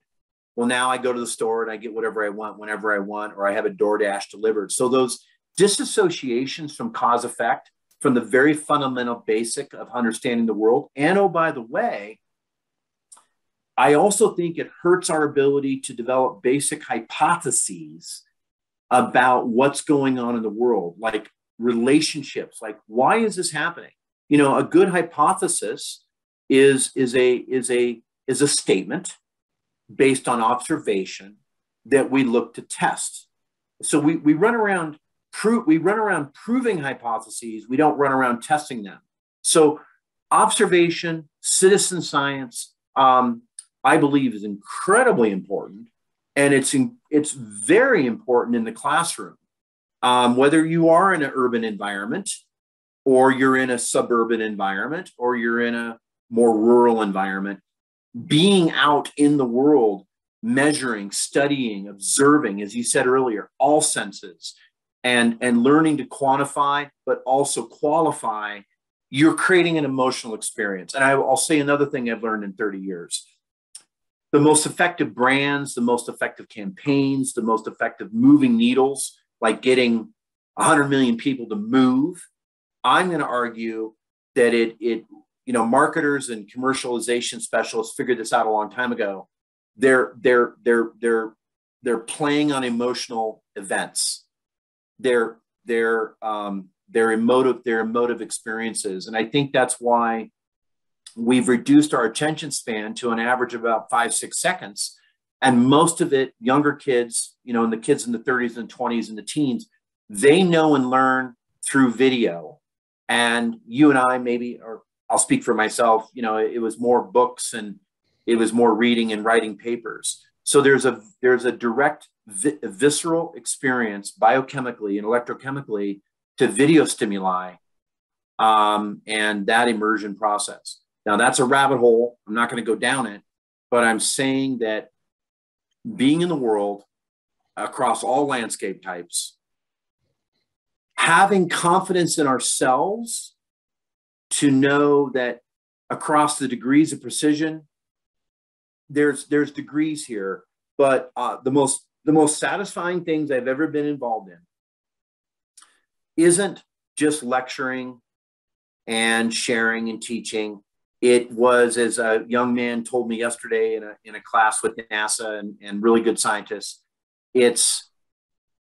Well, now I go to the store and I get whatever I want whenever I want, or I have a DoorDash delivered. So those disassociations from cause effect, from the very fundamental basic of understanding the world. And oh, by the way, I also think it hurts our ability to develop basic hypotheses about what's going on in the world, like relationships, like why is this happening? You know, a good hypothesis is, is, a, is, a, is a statement based on observation that we look to test. So we, we, run around pro- we run around proving hypotheses, we don't run around testing them. So observation, citizen science, um, I believe is incredibly important, and it's in, it's very important in the classroom, um, whether you are in an urban environment, or you're in a suburban environment, or you're in a more rural environment. Being out in the world, measuring, studying, observing, as you said earlier, all senses, and, and learning to quantify, but also qualify, you're creating an emotional experience. And I, I'll say another thing I've learned in thirty years. The most effective brands, the most effective campaigns, the most effective moving needles, like getting one hundred million people to move, I'm going to argue that it, it, you know, marketers and commercialization specialists figured this out a long time ago. They're, they're, they're, they're, they're playing on emotional events. They're, they're, um, they're emotive, they're emotive experiences. And I think that's why we've reduced our attention span to an average of about five, six seconds. And most of it, younger kids, you know, and the kids in the thirties and twenties and the teens, they know and learn through video. And you and I maybe, or I'll speak for myself, you know, it, it was more books, and it was more reading and writing papers. So there's a, there's a direct vi- visceral experience biochemically and electrochemically to video stimuli, um, and that immersion process. Now, that's a rabbit hole. I'm not going to go down it, but I'm saying that being in the world across all landscape types, having confidence in ourselves to know that across the degrees of precision, there's, there's degrees here, but uh, the most, the most satisfying things I've ever been involved in isn't just lecturing and sharing and teaching. It was, as a young man told me yesterday in a, in a class with NASA and, and really good scientists, it's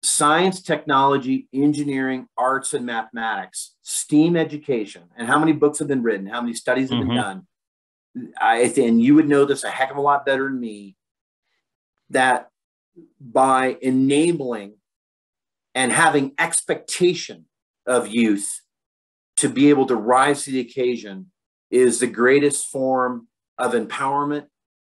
science, technology, engineering, arts, and mathematics, STEAM education. And how many books have been written? How many studies have mm-hmm. been done? I think, and you would know this a heck of a lot better than me, that by enabling and having expectation of youth to be able to rise to the occasion is the greatest form of empowerment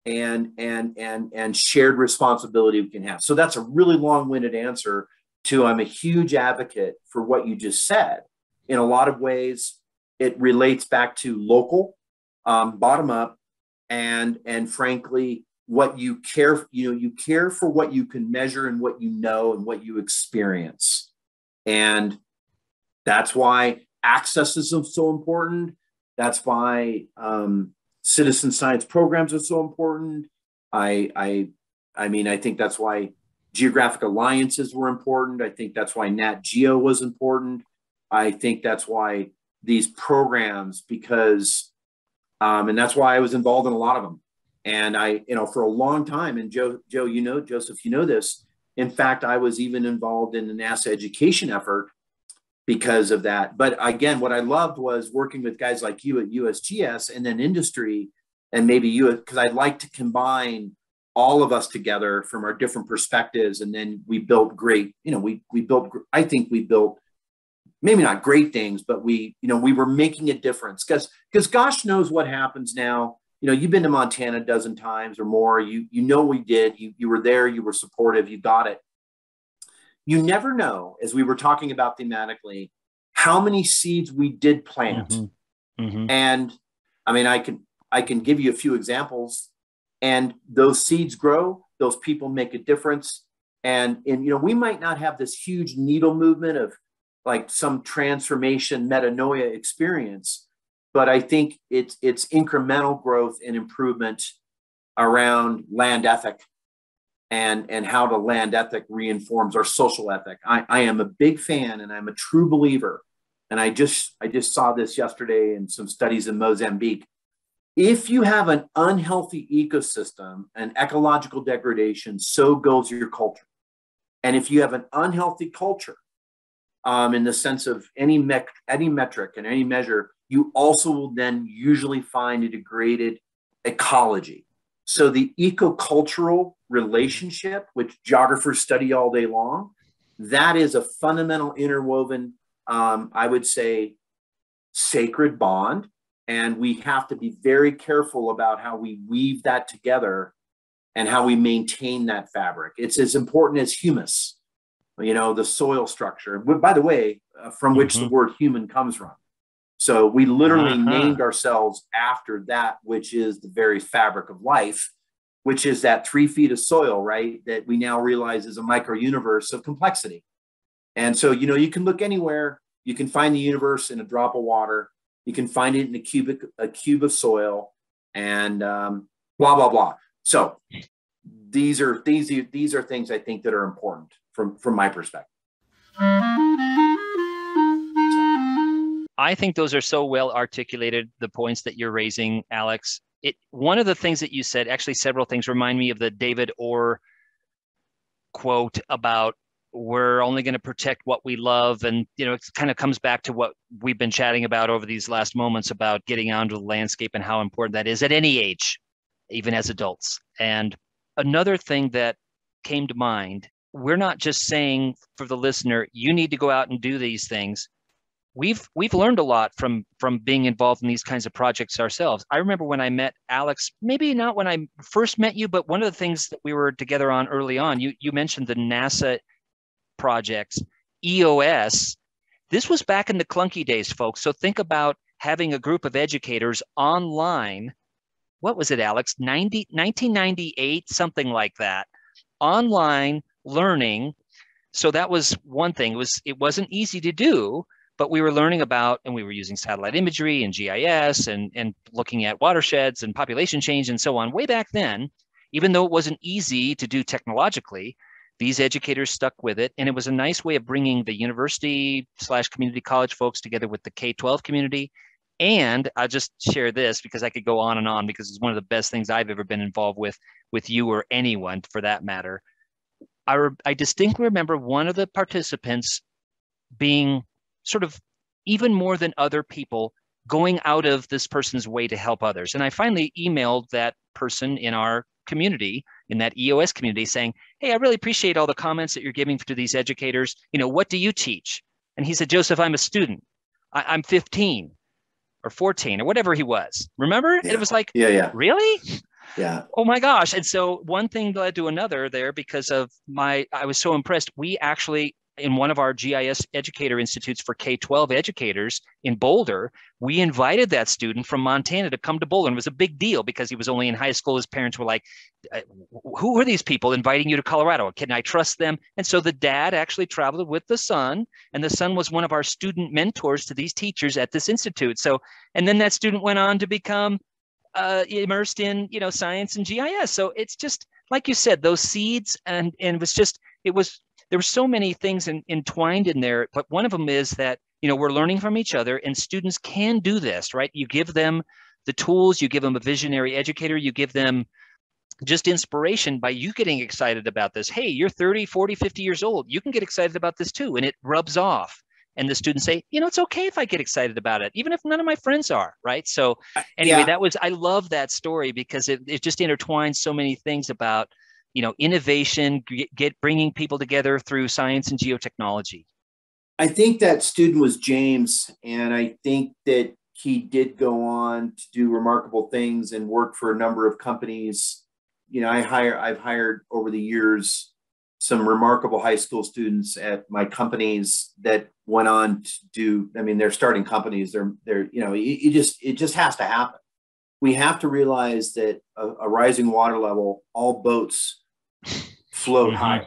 and, and, and, and shared responsibility we can have. So that's a really long-winded answer to, I'm a huge advocate for what you just said. In a lot of ways, it relates back to local, um, bottom up, and, and frankly, what you care, you know, you care for what you can measure and what you know and what you experience. And that's why access is so important. That's why um, citizen science programs are so important. I, I, I mean, I think that's why geographic alliances were important. I think that's why Nat Geo was important. I think that's why these programs, because, um, and that's why I was involved in a lot of them. And I, you know, for a long time, and Joe, Joe, you know, Joseph, you know this. In fact, I was even involved in the NASA education effort, because of that. But again, what I loved was working with guys like you at U S G S and then industry, and maybe you, because I'd like to combine all of us together from our different perspectives. And then we built great, you know, we, we built, I think we built maybe not great things, but we, you know, we were making a difference, because, because gosh knows what happens now. You know, you've been to Montana a dozen times or more, you, you know, we did, you, you were there, you were supportive, you got it. You never know, as we were talking about thematically, how many seeds we did plant. Mm-hmm. Mm-hmm. And I mean, I can, I can give you a few examples, and those seeds grow, those people make a difference. And, and, you know, we might not have this huge needle movement of like some transformation metanoia experience, but I think it's, it's incremental growth and improvement around land ethic and, and how the land ethic reinforms our social ethic. I, I am a big fan, and I'm a true believer. And I just, I just saw this yesterday in some studies in Mozambique. If you have an unhealthy ecosystem and ecological degradation, so goes your culture. And if you have an unhealthy culture, um, in the sense of any, me any metric and any measure, you also will then usually find a degraded ecology. So the ecocultural relationship, which geographers study all day long, that is a fundamental interwoven, um, I would say, sacred bond. And we have to be very careful about how we weave that together and how we maintain that fabric. It's as important as humus, you know, the soil structure, by the way, uh, from which mm-hmm. the word human comes from. So we literally uh-huh. named ourselves after that, which is the very fabric of life, which is that three feet of soil, right? That we now realize is a micro universe of complexity. And so, you know, you can look anywhere, you can find the universe in a drop of water, you can find it in a cubic, a cube of soil, and um, blah, blah, blah. So these are, these, these are things I think that are important from, from my perspective. I think those are so well articulated, the points that you're raising, Alex. It, one of the things that you said, actually several things, remind me of the David Orr quote about we're only going to protect what we love. And, you know, it kind of comes back to what we've been chatting about over these last moments about getting onto the landscape and how important that is at any age, even as adults. And another thing that came to mind, we're not just saying for the listener, you need to go out and do these things. We've we've learned a lot from from being involved in these kinds of projects ourselves. I remember when I met Alex, maybe not when I first met you, but one of the things that we were together on early on, you you mentioned the NASA projects, E O S. This was back in the clunky days, folks. So think about having a group of educators online. What was it, Alex? nineteen ninety-eight, something like that. Online learning. So that was one thing. It was it wasn't easy to do. But we were learning about, and we were using satellite imagery and G I S and, and looking at watersheds and population change and so on way back then. Even though it wasn't easy to do technologically, these educators stuck with it. And it was a nice way of bringing the university slash community college folks together with the K twelve community. And I'll just share this because I could go on and on, because it's one of the best things I've ever been involved with, with you or anyone for that matter. I, re I distinctly remember one of the participants being sort of even more than other people going out of this person's way to help others. And I finally emailed that person in our community, in that E O S community, saying, hey, I really appreciate all the comments that you're giving to these educators. You know, what do you teach? And he said, Joseph, I'm a student. I I'm fifteen or fourteen or whatever he was. Remember? Yeah. And it was like, yeah, yeah. Really? Yeah. Oh my gosh. And so one thing led to another there because of my, I was so impressed. We actually, in one of our G I S educator institutes for K twelve educators in Boulder, we invited that student from Montana to come to Boulder. And it was a big deal because he was only in high school. His parents were like, who are these people inviting you to Colorado? Can I trust them? And so the dad actually traveled with the son, and the son was one of our student mentors to these teachers at this institute. So, and then that student went on to become uh, immersed in, you know, science and G I S. So it's just, like you said, those seeds, and, and it was just, it was, there were so many things in, entwined in there, but one of them is that, you know, we're learning from each other, and students can do this, right? You give them the tools, you give them a visionary educator, you give them just inspiration by you getting excited about this. Hey, you're thirty, forty, fifty years old. You can get excited about this too, and it rubs off. and the students say, you know, it's okay if I get excited about it, even if none of my friends are, right? So anyway, yeah. that was, I love that story because it, it just intertwines so many things about, you know, innovation, get bringing people together through science and geotechnology. I think that student was James, and I think that he did go on to do remarkable things and work for a number of companies. You know, I hire, I've hired over the years some remarkable high school students at my companies that went on to do, I mean, they're starting companies, they're, they're you know, you, you just, it just has to happen. We have to realize that a, a rising water level, all boats float higher.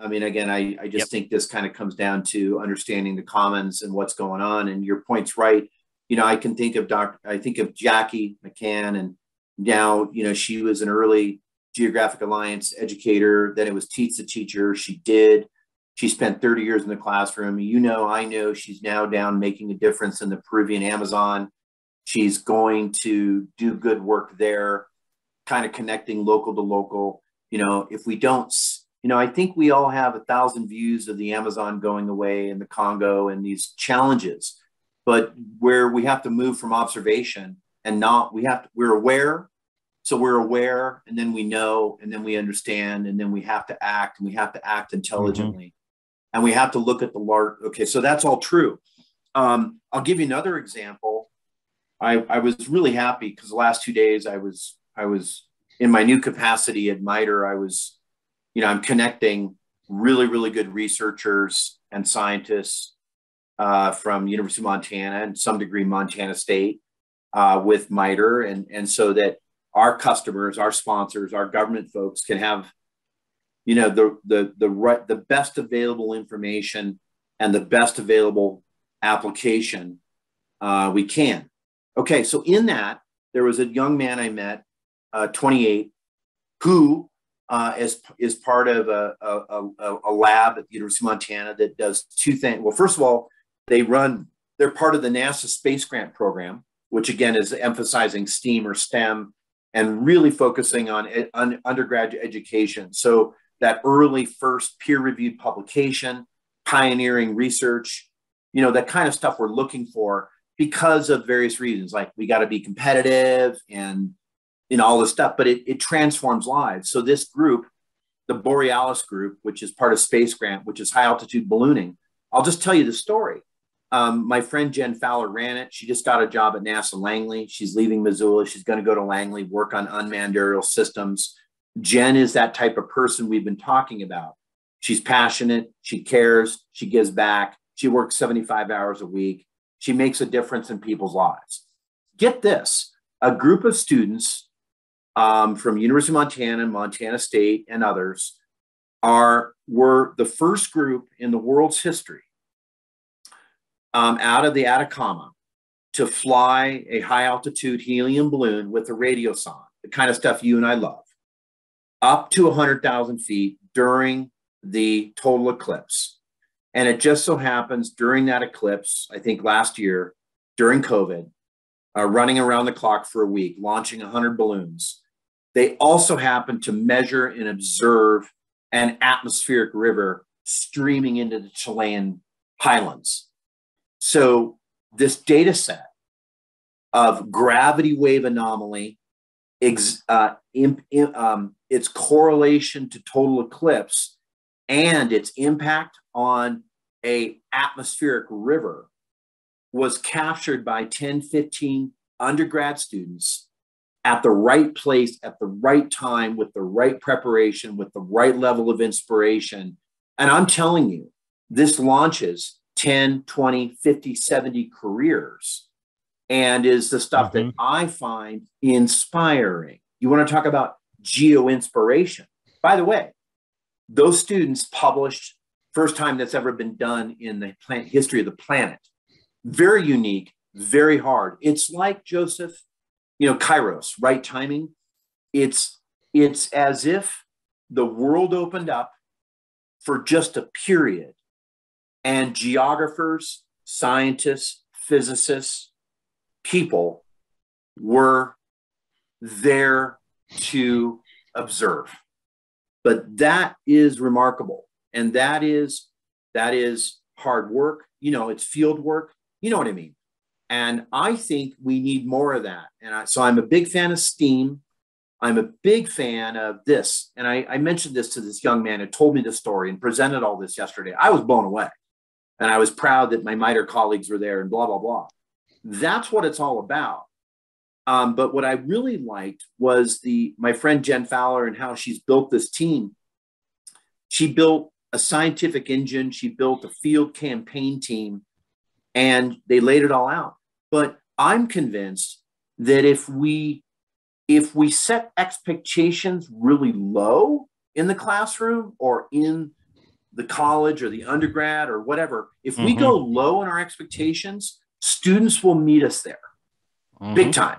I mean, again, I, I just yep. think this kind of comes down to understanding the commons and what's going on. And your point's right. You know, I can think of Doctor I think of Jackie McCann, and now, you know, she was an early Geographic Alliance educator. Then it was Teach the Teacher. She did. She spent thirty years in the classroom. You know, I know she's now down making a difference in the Peruvian Amazon. She's going to do good work there, kind of connecting local to local. You know, if we don't, you know, I think we all have a thousand views of the Amazon going away and the Congo and these challenges, but where we have to move from observation and not, we have to, we're aware. So we're aware, and then we know, and then we understand, and then we have to act, and we have to act intelligently. Mm-hmm. And we have to look at the large, okay, so that's all true. Um, I'll give you another example. I, I was really happy because the last two days I was, I was in my new capacity at MITRE. I was, you know, I'm connecting really, really good researchers and scientists uh, from University of Montana and some degree Montana State uh, with MITRE. And, and so that our customers, our sponsors, our government folks can have, you know, the, the, the, right, the best available information and the best available application uh, we can. Okay, so in that, there was a young man I met, uh, twenty-eight, who uh, is, is part of a, a, a, a lab at the University of Montana that does two things. Well, first of all, they run, they're part of the NASA Space Grant Program, which again is emphasizing STEAM or STEM and really focusing on, ed, on undergraduate education. So that early first peer-reviewed publication, pioneering research, you know, that kind of stuff we're looking for, because of various reasons, like we got to be competitive and, you know, all this stuff, but it, it transforms lives. So this group, the Borealis group, which is part of Space Grant, which is high altitude ballooning. I'll just tell you the story. Um, my friend Jen Fowler ran it. She just got a job at NASA Langley. She's leaving Missoula. She's going to go to Langley, work on unmanned aerial systems. Jen is that type of person we've been talking about. She's passionate. She cares. She gives back. She works seventy-five hours a week. She makes a difference in people's lives. Get this, a group of students um, from University of Montana, Montana State, and others are, were the first group in the world's history um, out of the Atacama to fly a high altitude helium balloon with a radio sond, the kind of stuff you and I love, up to one hundred thousand feet during the total eclipse. And it just so happens during that eclipse, I think last year, during COVID, uh, running around the clock for a week, launching one hundred balloons, they also happened to measure and observe an atmospheric river streaming into the Chilean highlands. So this data set of gravity wave anomaly, ex uh, imp um, its correlation to total eclipse, and its impact on a atmospheric river was captured by ten, fifteen undergrad students at the right place, at the right time, with the right preparation, with the right level of inspiration. And I'm telling you, this launches ten, twenty, fifty, seventy careers, and is the stuff mm-hmm. that I find inspiring. You want to talk about geo-inspiration? By the way, those students published, first time that's ever been done in the plant history of the planet. Very unique, very hard. It's like Joseph, you know, Kairos, right timing. It's, it's as if the world opened up for just a period, and geographers, scientists, physicists, people were there to observe. But that is remarkable. And that is, that is hard work, you know, it's field work, you know what I mean? And I think we need more of that. And I, so I'm a big fan of STEAM. I'm a big fan of this. And I, I mentioned this to this young man who told me the story and presented all this yesterday. I was blown away. And I was proud that my MITRE colleagues were there and blah, blah, blah. That's what it's all about. Um, but what I really liked was the my friend Jen Fowler and how she's built this team. She built a scientific engine. She built a field campaign team. And they laid it all out. But I'm convinced that if we, if we set expectations really low in the classroom or in the college or the undergrad or whatever, if mm-hmm. we go low in our expectations, students will meet us there mm-hmm. big time.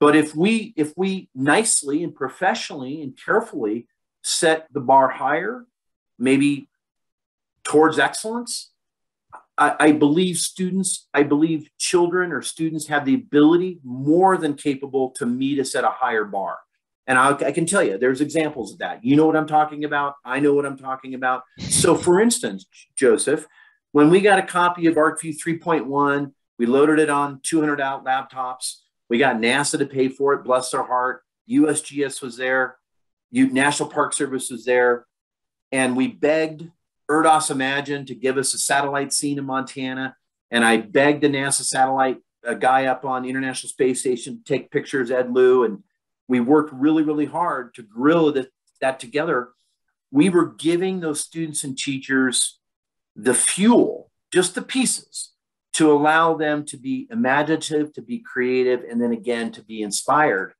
But if we, if we nicely and professionally and carefully set the bar higher, maybe towards excellence, I believe students, I believe children or students have the ability more than capable to meet us at a higher bar. And I, I can tell you, there's examples of that. You know what I'm talking about. I know what I'm talking about. So for instance, Joseph, when we got a copy of ArcView three point one, we loaded it on two hundred out laptops. We got NASA to pay for it, bless their heart. U S G S was there. National Park Service was there. And we begged ERDOS Imagine to give us a satellite scene in Montana. And I begged the NASA satellite a guy up on the International Space Station to take pictures, Ed Lieu. And we worked really, really hard to grill that, that together. We were giving those students and teachers the fuel, just the pieces, to allow them to be imaginative, to be creative, and then again, to be inspired.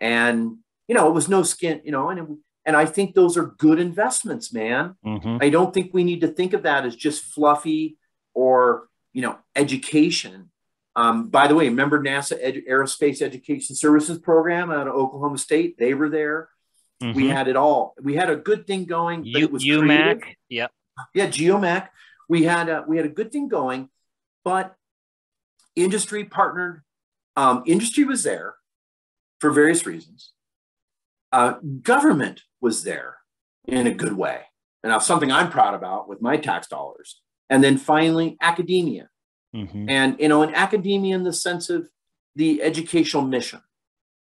And, you know, it was no skin, you know, and it, And I think those are good investments, man. Mm-hmm. I don't think we need to think of that as just fluffy or, you know, education. Um, by the way, remember NASA Edu- Aerospace Education Services Program out of Oklahoma State? They were there. Mm-hmm. We had it all. We had a good thing going. But U- it was UMAC. Creative. Yep. Yeah, GeoMac. We had a, we had a good thing going, but industry partnered. Um, industry was there for various reasons. Uh, government was there in a good way. And that's something I'm proud about with my tax dollars. And then finally, academia. Mm-hmm. And, you know, in academia in the sense of the educational mission.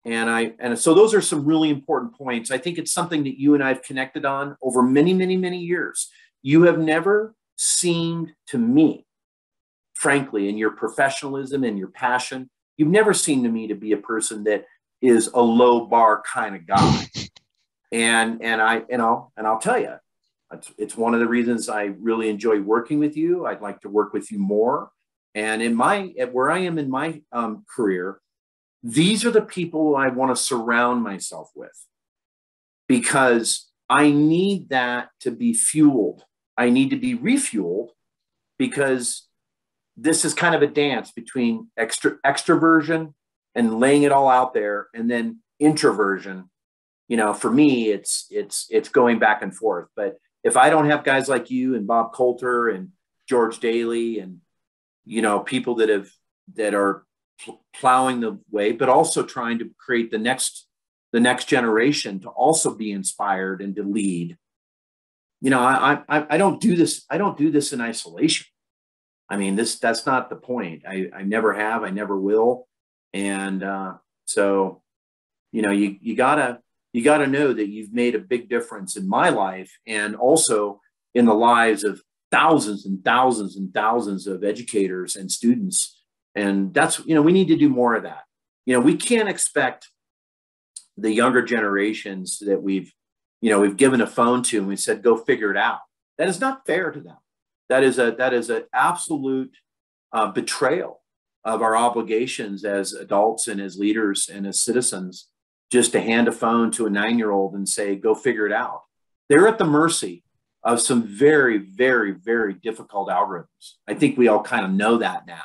And I, and so those are some really important points. I think it's something that you and I have connected on over many, many, many years. You have never seemed to me, frankly, in your professionalism and your passion, you've never seemed to me to be a person that is a low bar kind of guy. And, and I, you know, and I'll tell you, it's, it's one of the reasons I really enjoy working with you. I'd like to work with you more. And in my, at where I am in my um, career, these are the people I want to surround myself with, because I need that to be fueled. I need to be refueled, because this is kind of a dance between extra extroversion and laying it all out there, and then introversion. You know, for me, it's it's it's going back and forth. But if I don't have guys like you and Bob Coulter and George Daly and, you know, people that have that are plowing the way, but also trying to create the next the next generation to also be inspired and to lead. You know, I I, I don't do this. I don't do this in isolation. I mean, this that's not the point. I, I never have. I never will. And uh, so, you know, you, you gotta, you gotta know that you've made a big difference in my life, and also in the lives of thousands and thousands and thousands of educators and students. And that's, you know, we need to do more of that. You know, we can't expect the younger generations that we've, you know, we've given a phone to and we said, go figure it out. That is not fair to them. That is a, that is an absolute uh, betrayal of our obligations as adults and as leaders and as citizens, just to hand a phone to a nine-year-old and say, go figure it out. They're at the mercy of some very, very, very difficult algorithms. I think we all kind of know that now,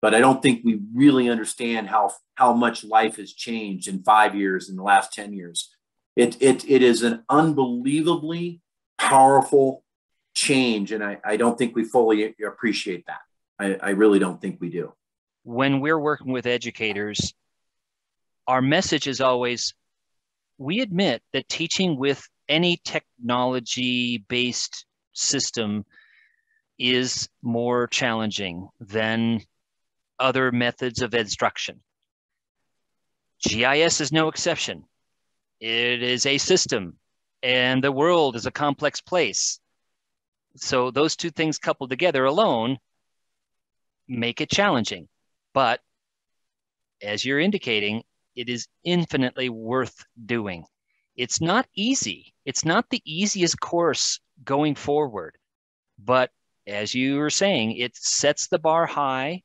but I don't think we really understand how, how much life has changed in five years, in the last ten years. It, it, it is an unbelievably powerful change, and I, I don't think we fully appreciate that. I, I really don't think we do. When we're working with educators, our message is always, we admit that teaching with any technology-based system is more challenging than other methods of instruction. G I S is no exception. It is a system, and the world is a complex place. So those two things coupled together alone make it challenging. But as you're indicating, it is infinitely worth doing. It's not easy. It's not the easiest course going forward. But as you were saying, it sets the bar high.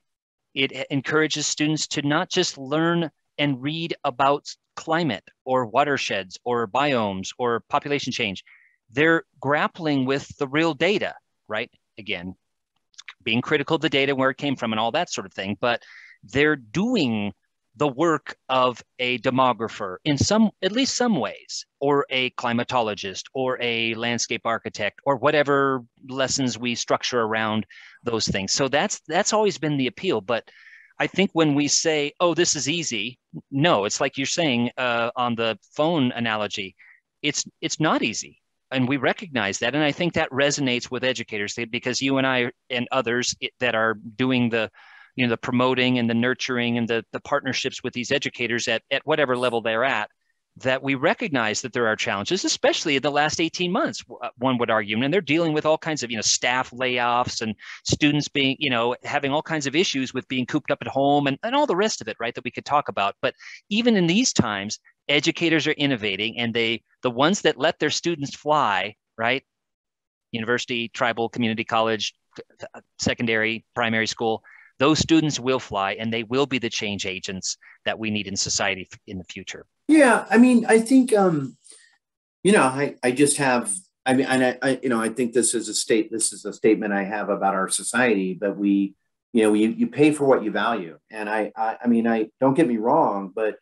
It encourages students to not just learn and read about climate or watersheds or biomes or population change. They're grappling with the real data, right? Again, being critical of the data, where it came from and all that sort of thing, but they're doing the work of a demographer in some, at least some ways, or a climatologist or a landscape architect or whatever lessons we structure around those things. So that's, that's always been the appeal. But I think when we say, oh, this is easy, no, it's like you're saying uh, on the phone analogy, it's, it's not easy. And we recognize that. And I think that resonates with educators, because you and I and others that are doing the, you know, the promoting and the nurturing and the, the partnerships with these educators at, at whatever level they're at, that we recognize that there are challenges, especially in the last eighteen months, one would argue. And they're dealing with all kinds of, you know, staff layoffs and students being, you know, having all kinds of issues with being cooped up at home and, and all the rest of it, right, that we could talk about. But even in these times, educators are innovating, and they, the ones that let their students fly, right? University, tribal, community college, secondary, primary school, those students will fly, and they will be the change agents that we need in society in the future. Yeah. I mean, I think, um, you know, I, I just have, I mean, and I, I, you know, I think this is a state, this is a statement I have about our society, that we, you know, we, you pay for what you value. And I, I, I mean, I don't get me wrong, but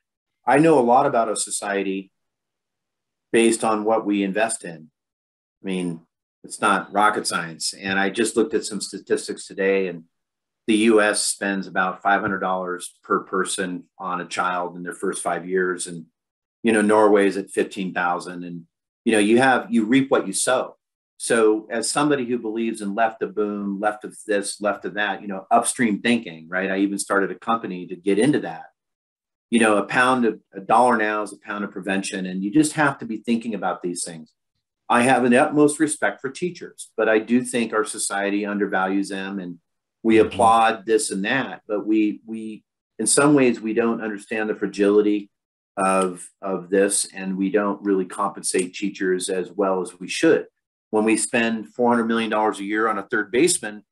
I know a lot about a society based on what we invest in. I mean, it's not rocket science. And I just looked at some statistics today, and the U S spends about five hundred dollars per person on a child in their first five years. And, you know, Norway's at fifteen thousand. And, you know, you have, you reap what you sow. So as somebody who believes in left of boom, left of this, left of that, you know, upstream thinking, right? I even started a company to get into that. You know, a pound of a dollar now is a pound of prevention. And you just have to be thinking about these things. I have an utmost respect for teachers, but I do think our society undervalues them, and we applaud this and that, but we, we, in some ways, we don't understand the fragility of, of this, and we don't really compensate teachers as well as we should. When we spend four hundred million dollars a year on a third baseman,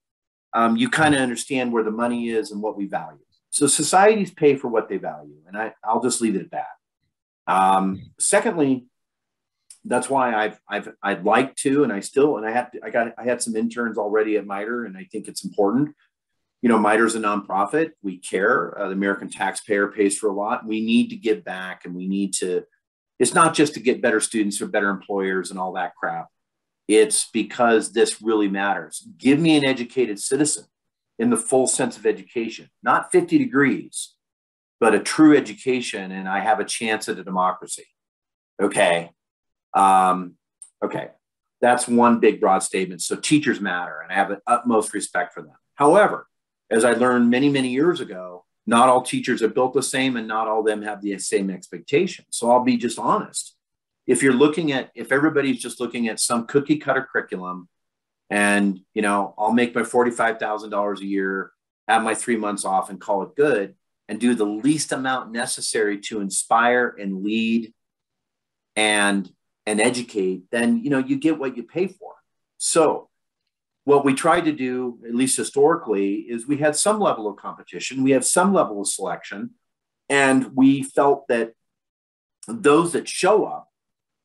um, you kind of understand where the money is and what we value. So societies pay for what they value, and I, I'll just leave it at that. Um, secondly, that's why I've, I've, I'd like to, and I still, and I have to, I got, I had some interns already at MITRE, and I think it's important. You know, MITRE is a nonprofit. We care. Uh, the American taxpayer pays for a lot. We need to give back, and we need to, it's not just to get better students or better employers and all that crap. It's because this really matters. Give me an educated citizen, in the full sense of education, not fifty degrees, but a true education, and I have a chance at a democracy. Okay. Um, okay. That's one big broad statement. So teachers matter, and I have the utmost respect for them. However, as I learned many, many years ago, not all teachers are built the same, and not all of them have the same expectation. So I'll be just honest. If you're looking at, if everybody's just looking at some cookie cutter curriculum, and, you know, I'll make my forty-five thousand dollars a year, have my three months off, and call it good, and do the least amount necessary to inspire and lead and, and educate, then, you know, you get what you pay for. So what we tried to do, at least historically, is we had some level of competition. We have some level of selection. And we felt that those that show up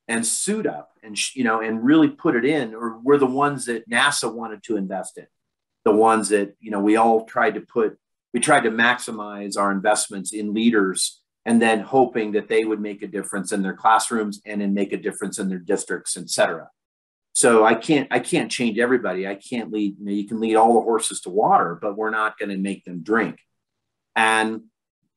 and suit up and, you know, and really put it in, or were the ones that NASA wanted to invest in, the ones that, you know, we all tried to put, we tried to maximize our investments in leaders, and then hoping that they would make a difference in their classrooms and then make a difference in their districts, et cetera. So I can't, I can't change everybody. I can't lead, you know, you can lead all the horses to water, but we're not going to make them drink. And,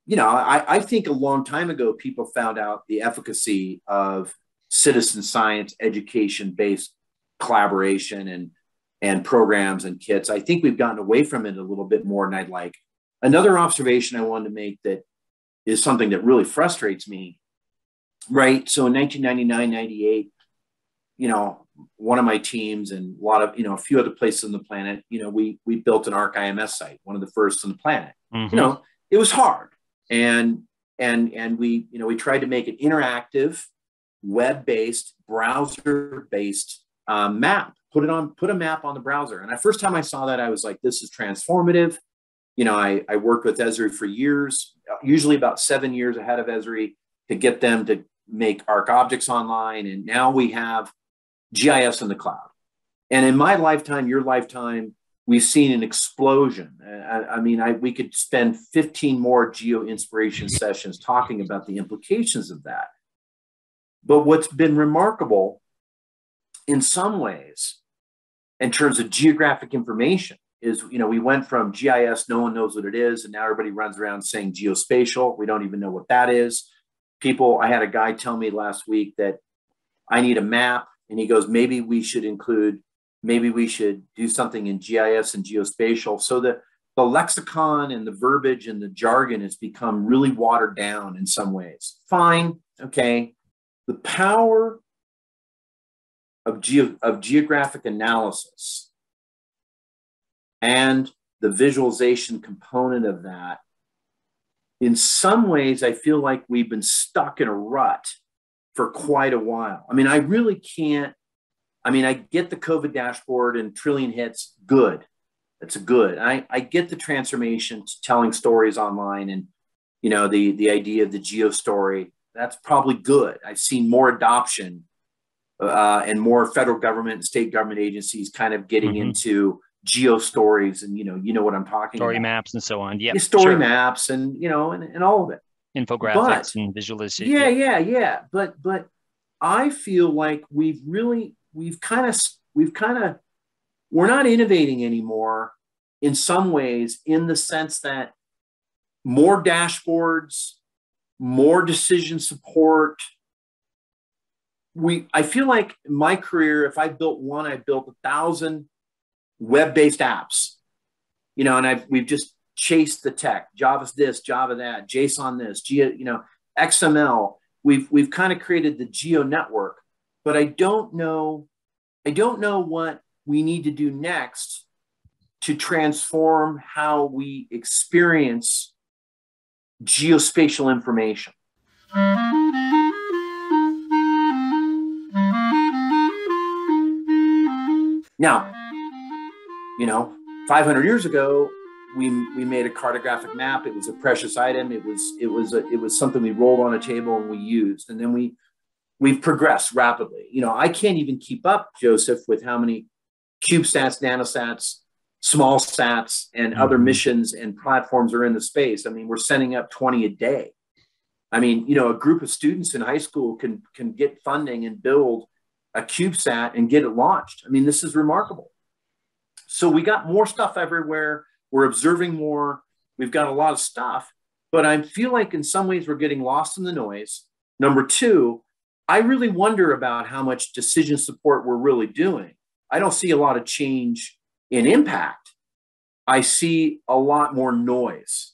you know, I, I think a long time ago, people found out the efficacy of citizen science, education-based collaboration, and and programs and kits. I think we've gotten away from it a little bit more, and I'd like. Another observation I wanted to make that is something that really frustrates me, right? So in nineteen ninety-nine, ninety-eight, you know, one of my teams and a lot of, you know, a few other places on the planet, you know, we, we built an ArcIMS site, one of the first on the planet. Mm-hmm. You know, it was hard. And, and, and we, you know, we tried to make an interactive, web-based, browser-based um, map, put it on, put a map on the browser. And the first time I saw that, I was like, this is transformative. You know, I, I worked with Esri for years, usually about seven years ahead of Esri, to get them to make Arc objects online. And now we have G I S in the cloud. And in my lifetime, your lifetime, we've seen an explosion. I, I mean, I, we could spend fifteen more geo inspiration sessions talking about the implications of that. But what's been remarkable in some ways, in terms of geographic information, is, you know, we went from G I S, no one knows what it is, and now everybody runs around saying geospatial. We don't even know what that is. People, I had a guy tell me last week that I need a map, and he goes, maybe we should include, maybe we should do something in G I S and geospatial. So the, the lexicon and the verbiage and the jargon has become really watered down in some ways. Fine, okay. The power of, ge of geographic analysis and the visualization component of that, in some ways, I feel like we've been stuck in a rut for quite a while. I mean, I really can't, I mean, I get the COVID dashboard and trillion hits, good. That's good. I, I get the transformation to telling stories online and, you know, the, the idea of the geo story. That's probably good. I've seen more adoption uh, and more federal government and state government agencies kind of getting mm-hmm. into geo stories and, you know, you know what I'm talking story about. Story maps and so on. Yeah, yeah story sure. maps and, you know, and, and all of it. Infographics but, and visualization. Yeah, yeah, yeah. But, but I feel like we've really, we've kind of, we've kind of, we're not innovating anymore in some ways, in the sense that more dashboards, more decision support. We, I feel like in my career, if I built one, I built a thousand web-based apps, you know, and I've, we've just chased the tech, Java's this, Java that, JSON this, Geo, you know, X M L. We've, we've kind of created the geo network, but I don't know, I don't know what we need to do next to transform how we experience geospatial information. Now, you know, five hundred years ago, we we made a cartographic map. It was a precious item. It was it was a, it was something we rolled on a table and we used. And then we we've progressed rapidly. You know, I can't even keep up, Joseph, with how many CubeSats, nanosats, small sats and other missions and platforms are in the space. I mean, we're sending up twenty a day. I mean, you know, a group of students in high school can, can get funding and build a CubeSat and get it launched. I mean, this is remarkable. So we got more stuff everywhere. We're observing more. We've got a lot of stuff, but I feel like in some ways we're getting lost in the noise. Number two, I really wonder about how much decision support we're really doing. I don't see a lot of change in impact. I see a lot more noise.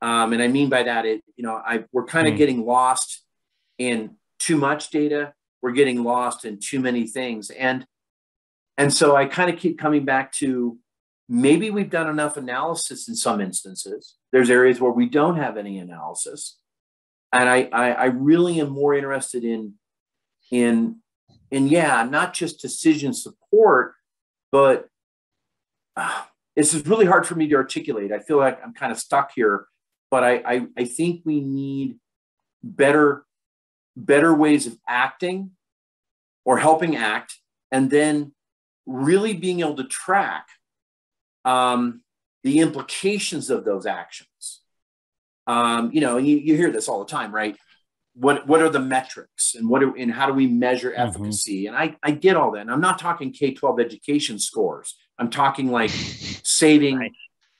Um, and I mean by that, it, you know, I, we're kind of mm. getting lost in too much data. We're getting lost in too many things. And, and so I kind of keep coming back to, maybe we've done enough analysis in some instances. There's areas where we don't have any analysis. And I, I, I really am more interested in, in, in, yeah, not just decision support, but Uh, this is really hard for me to articulate. I feel like I'm kind of stuck here, but I, I, I think we need better, better ways of acting or helping act, and then really being able to track um, the implications of those actions. Um, you know, you, you hear this all the time, right? What, what are the metrics, and what do, and how do we measure efficacy? Mm-hmm. And I, I get all that. And I'm not talking K twelve education scores. I'm talking like saving, right.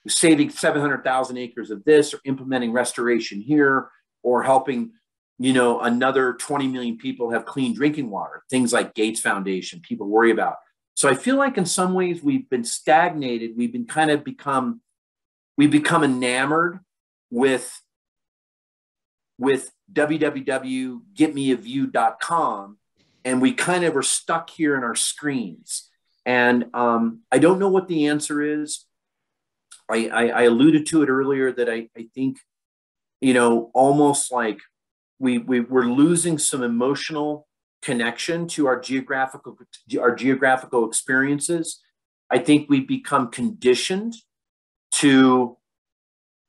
saving seven hundred thousand acres of this, or implementing restoration here, or helping, you know, another twenty million people have clean drinking water, things like Gates Foundation people worry about. So I feel like in some ways we've been stagnated. We've been kind of become, we've become enamored with, with w w w dot get me a view dot com. And we kind of are stuck here in our screens. And um, I don't know what the answer is. I, I, I alluded to it earlier that I, I think, you know, almost like we, we we're losing some emotional connection to our geographical, our geographical experiences. I think we've become conditioned to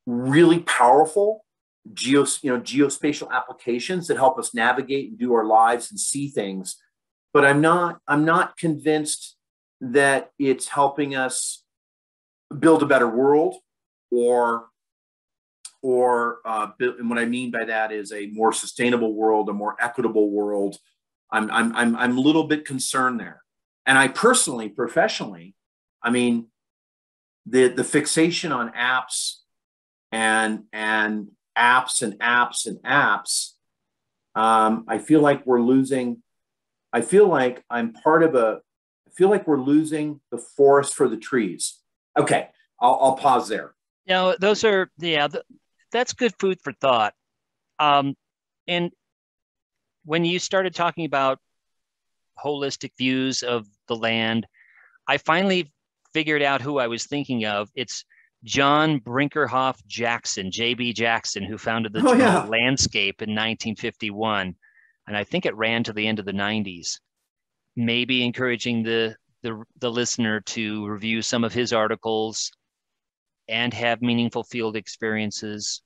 really powerful geo, you know, geospatial applications that help us navigate and do our lives and see things. But I'm not, I'm not convinced that it's helping us build a better world, or, or uh, and what I mean by that is a more sustainable world, a more equitable world. I'm, I'm, I'm, I'm a little bit concerned there. And I personally, professionally, I mean, the, the fixation on apps and, and apps and apps and apps, um, I feel like we're losing, I feel like I'm part of a, I feel like we're losing the forest for the trees. Okay, I'll, I'll pause there. No, those are, yeah, th that's good food for thought. Um, and when you started talking about holistic views of the land, I finally figured out who I was thinking of. It's John Brinkerhoff Jackson, J B Jackson, who founded the oh, yeah. Landscape in nineteen fifty-one. And I think it ran to the end of the nineties, maybe encouraging the, the, the listener to review some of his articles and have meaningful field experiences.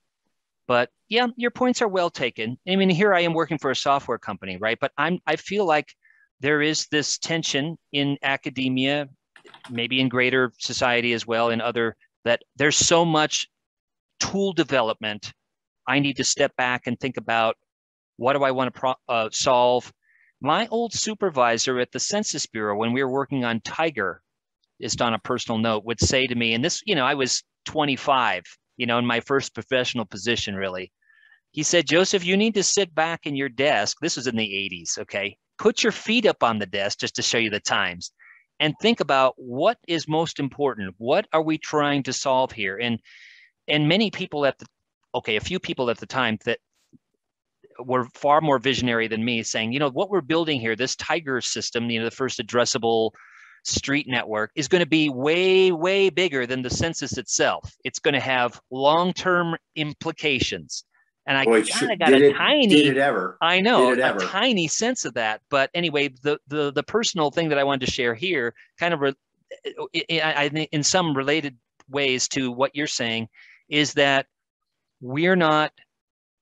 But yeah, your points are well taken. I mean, here I am working for a software company, right? But I'm, I feel like there is this tension in academia, maybe in greater society as well, in other, that there's so much tool development. I need to step back and think about, what do I want to pro uh, solve? My old supervisor at the Census Bureau, when we were working on Tiger, just on a personal note, would say to me, and this, you know, I was twenty-five, you know, in my first professional position, really. He said, Joseph, you need to sit back in your desk. This was in the eighties, okay? Put your feet up on the desk, just to show you the times, and think about what is most important. What are we trying to solve here? And and many people at the, okay, a few people at the time that were far more visionary than me, saying, you know, what we're building here, this Tiger system, you know, the first addressable street network, is going to be way, way bigger than the census itself. It's going to have long-term implications. And I kind of got a tiny, I know, a tiny sense of that. But anyway, the, the, the personal thing that I wanted to share here, kind of, I think in some related ways to what you're saying, is that we're not,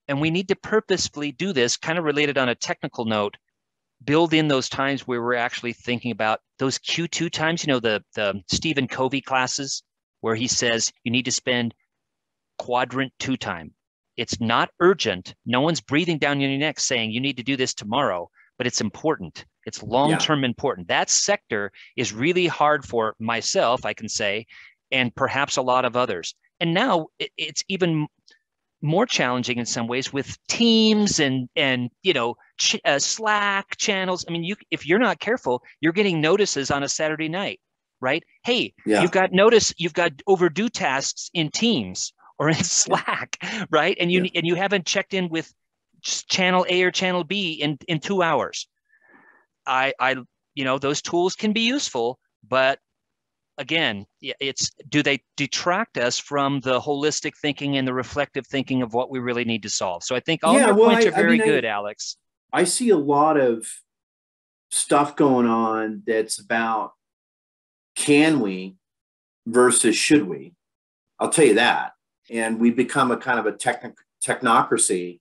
and we need to purposefully do this, kind of related on a technical note, build in those times where we're actually thinking about those Q two times, you know, the, the Stephen Covey classes, where he says you need to spend quadrant two time. It's not urgent. No one's breathing down your neck saying you need to do this tomorrow, but it's important. It's long-term yeah. important. That sector is really hard for myself, I can say, and perhaps a lot of others. And now it's even more challenging in some ways with Teams and, and you know, ch uh, Slack channels. I mean, you, if you're not careful, you're getting notices on a Saturday night, right? Hey, yeah. you've got notice, you've got overdue tasks in Teams or in Slack, right? And you yeah. and you haven't checked in with channel A or channel B in, in two hours. I, I, you know, those tools can be useful, but again, it's, do they detract us from the holistic thinking and the reflective thinking of what we really need to solve? So I think all yeah, your well, points I, are very I mean, good, I, Alex. I see a lot of stuff going on that's about can we versus should we, I'll tell you that. And we become a kind of a technic technocracy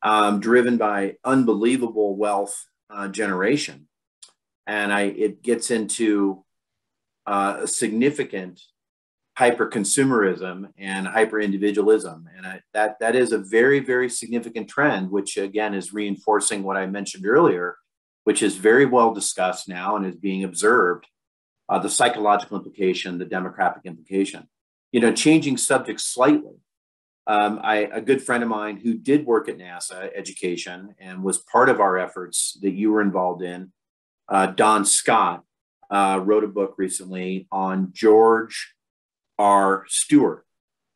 um, driven by unbelievable wealth uh, generation. And I, it gets into uh, a significant hyper-consumerism and hyper-individualism. And I, that, that is a very, very significant trend, which again is reinforcing what I mentioned earlier, which is very well discussed now and is being observed, uh, the psychological implication, the demographic implication. You know, changing subjects slightly. Um, I, a good friend of mine who did work at NASA education and was part of our efforts that you were involved in, uh, Don Scott, uh, wrote a book recently on George R. Stewart,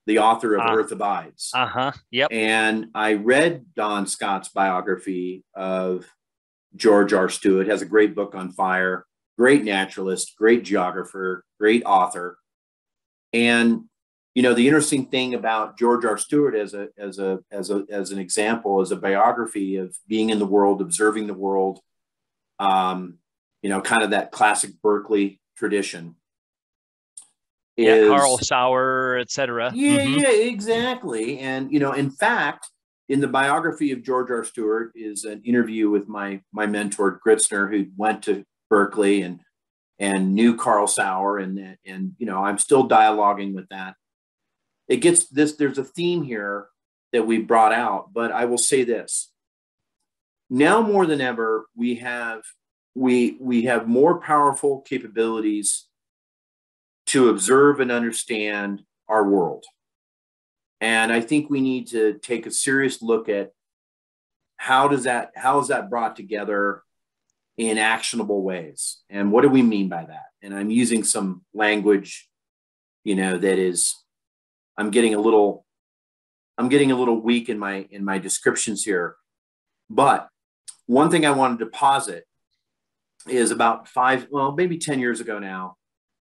the author of uh, Earth Abides. Uh-huh, yep. And I read Don Scott's biography of George R. Stewart. Has a great book on fire, great naturalist, great geographer, great author. And, you know, the interesting thing about George R. Stewart as a, as a, as a, as an example, as a biography of being in the world, observing the world, um, you know, kind of that classic Berkeley tradition. Yeah, is, Carl Sauer, et cetera. Yeah, mm-hmm. yeah, exactly. And, you know, in fact, in the biography of George R. Stewart is an interview with my, my mentor, Gritzner, who went to Berkeley and and knew Carl Sauer, and, and, you know, I'm still dialoguing with that. It gets this, there's a theme here that we brought out, but I will say this. Now more than ever, we have, we, we have more powerful capabilities to observe and understand our world. And I think we need to take a serious look at how does that, how is that brought together in actionable ways, and what do we mean by that? And I'm using some language, you know, that is, I'm getting a little, I'm getting a little weak in my in my descriptions here. But one thing I wanted to posit is about five, well, maybe ten years ago now,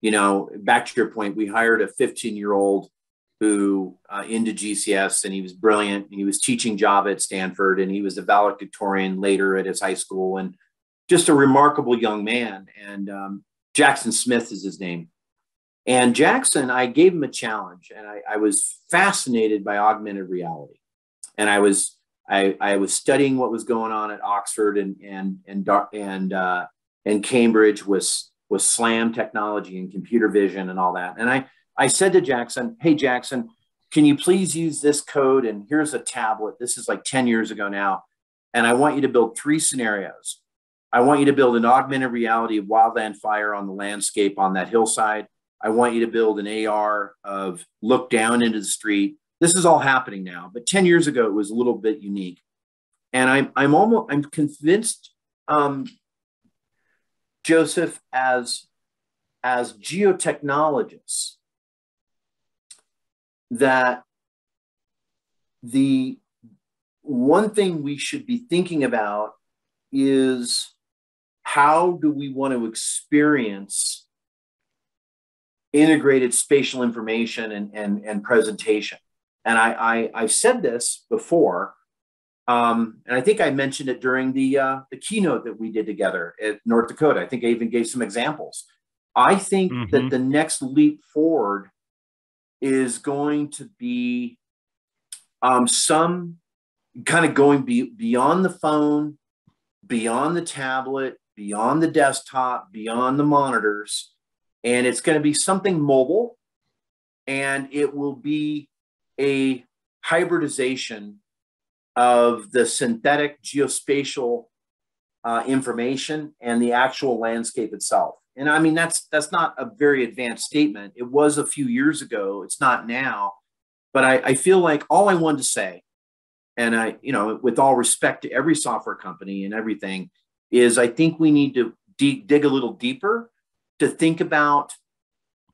you know, back to your point, we hired a fifteen year old who uh, into G C S, and he was brilliant, and he was teaching Java at Stanford, and he was a valedictorian later at his high school, and just a remarkable young man. And um, Jackson Smith is his name. And Jackson, I gave him a challenge, and I, I was fascinated by augmented reality. And I was, I, I was studying what was going on at Oxford and, and, and, and, uh, and Cambridge with, with SLAM technology and computer vision and all that. And I, I said to Jackson, hey, Jackson, can you please use this code? And here's a tablet. This is like ten years ago now. And I want you to build three scenarios. I want you to build an augmented reality of wildland fire on the landscape on that hillside. I want you to build an A R of look down into the street. This is all happening now, but ten years ago, it was a little bit unique. And I'm, I'm almost, I'm convinced, um, Joseph, as, as geotechnologists, that the one thing we should be thinking about is, how do we want to experience integrated spatial information and, and, and presentation? And I, I, I've said this before, um, and I think I mentioned it during the, uh, the keynote that we did together at North Dakota. I think I even gave some examples. I think mm-hmm. that the next leap forward is going to be um, some kind of going be, beyond the phone, beyond the tablet, beyond the desktop, beyond the monitors. And it's going to be something mobile, and it will be a hybridization of the synthetic geospatial uh, information and the actual landscape itself. And I mean, that's, that's not a very advanced statement. It was a few years ago. It's not now, but I, I feel like all I wanted to say, and I, you know, with all respect to every software company and everything, is I think we need to de- dig a little deeper to think about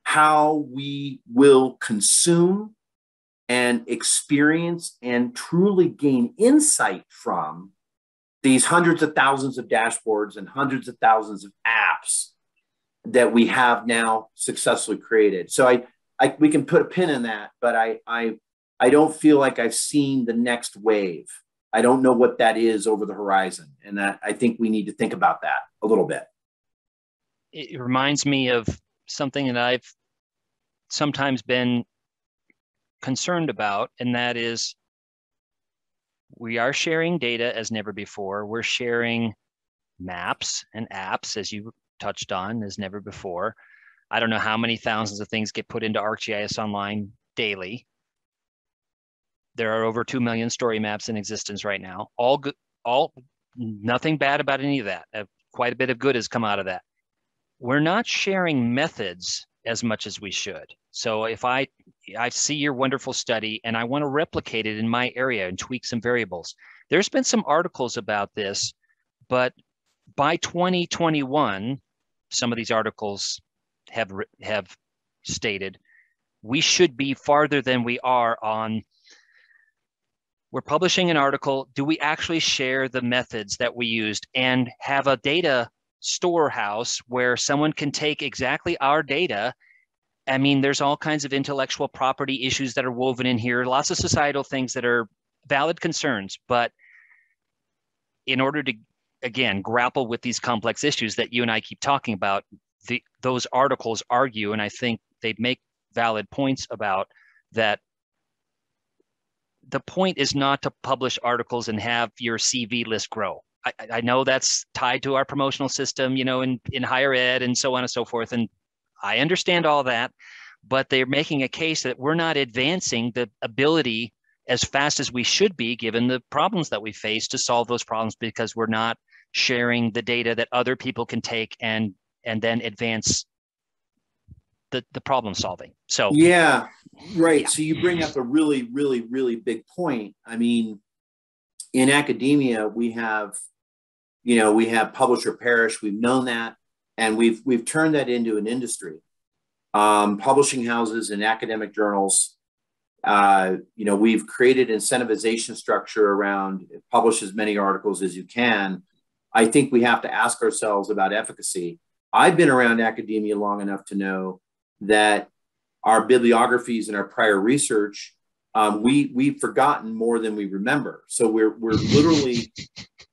how we will consume and experience and truly gain insight from these hundreds of thousands of dashboards and hundreds of thousands of apps that we have now successfully created. So I, I we can put a pin in that, but I, I, I don't feel like I've seen the next wave. I don't know what that is over the horizon. And that, I think we need to think about that a little bit. It reminds me of something that I've sometimes been concerned about, and that is, we are sharing data as never before. We're sharing maps and apps, as you touched on, as never before. I don't know how many thousands of things get put into ArcGIS Online daily. There are over two million story maps in existence right now. All good, all, nothing bad about any of that. Uh, quite a bit of good has come out of that. We're not sharing methods as much as we should. So if I, I see your wonderful study and I want to replicate it in my area and tweak some variables, there's been some articles about this, but by twenty twenty-one, some of these articles have have stated, we should be farther than we are on, we're publishing an article, do we actually share the methods that we used and have a data storehouse where someone can take exactly our data? I mean, there's all kinds of intellectual property issues that are woven in here, lots of societal things that are valid concerns, but in order to, again, grapple with these complex issues that you and I keep talking about, the, those articles argue, and I think they make valid points about that. The point is not to publish articles and have your C V list grow. I, I know that's tied to our promotional system, you know, in, in higher ed and so on and so forth. And I understand all that, but they're making a case that we're not advancing the ability as fast as we should be, given the problems that we face, to solve those problems because we're not sharing the data that other people can take and and then advance the, the problem solving. So yeah, right. Yeah. So you bring up a really, really, really big point. I mean, in academia, we have, you know, we have publish or perish. We've known that, and we've we've turned that into an industry. Um, publishing houses and academic journals. Uh, you know, we've created incentivization structure around publish as many articles as you can. I think we have to ask ourselves about efficacy. I've been around academia long enough to know that our bibliographies and our prior research, um, we, we've forgotten more than we remember. So we're, we're literally,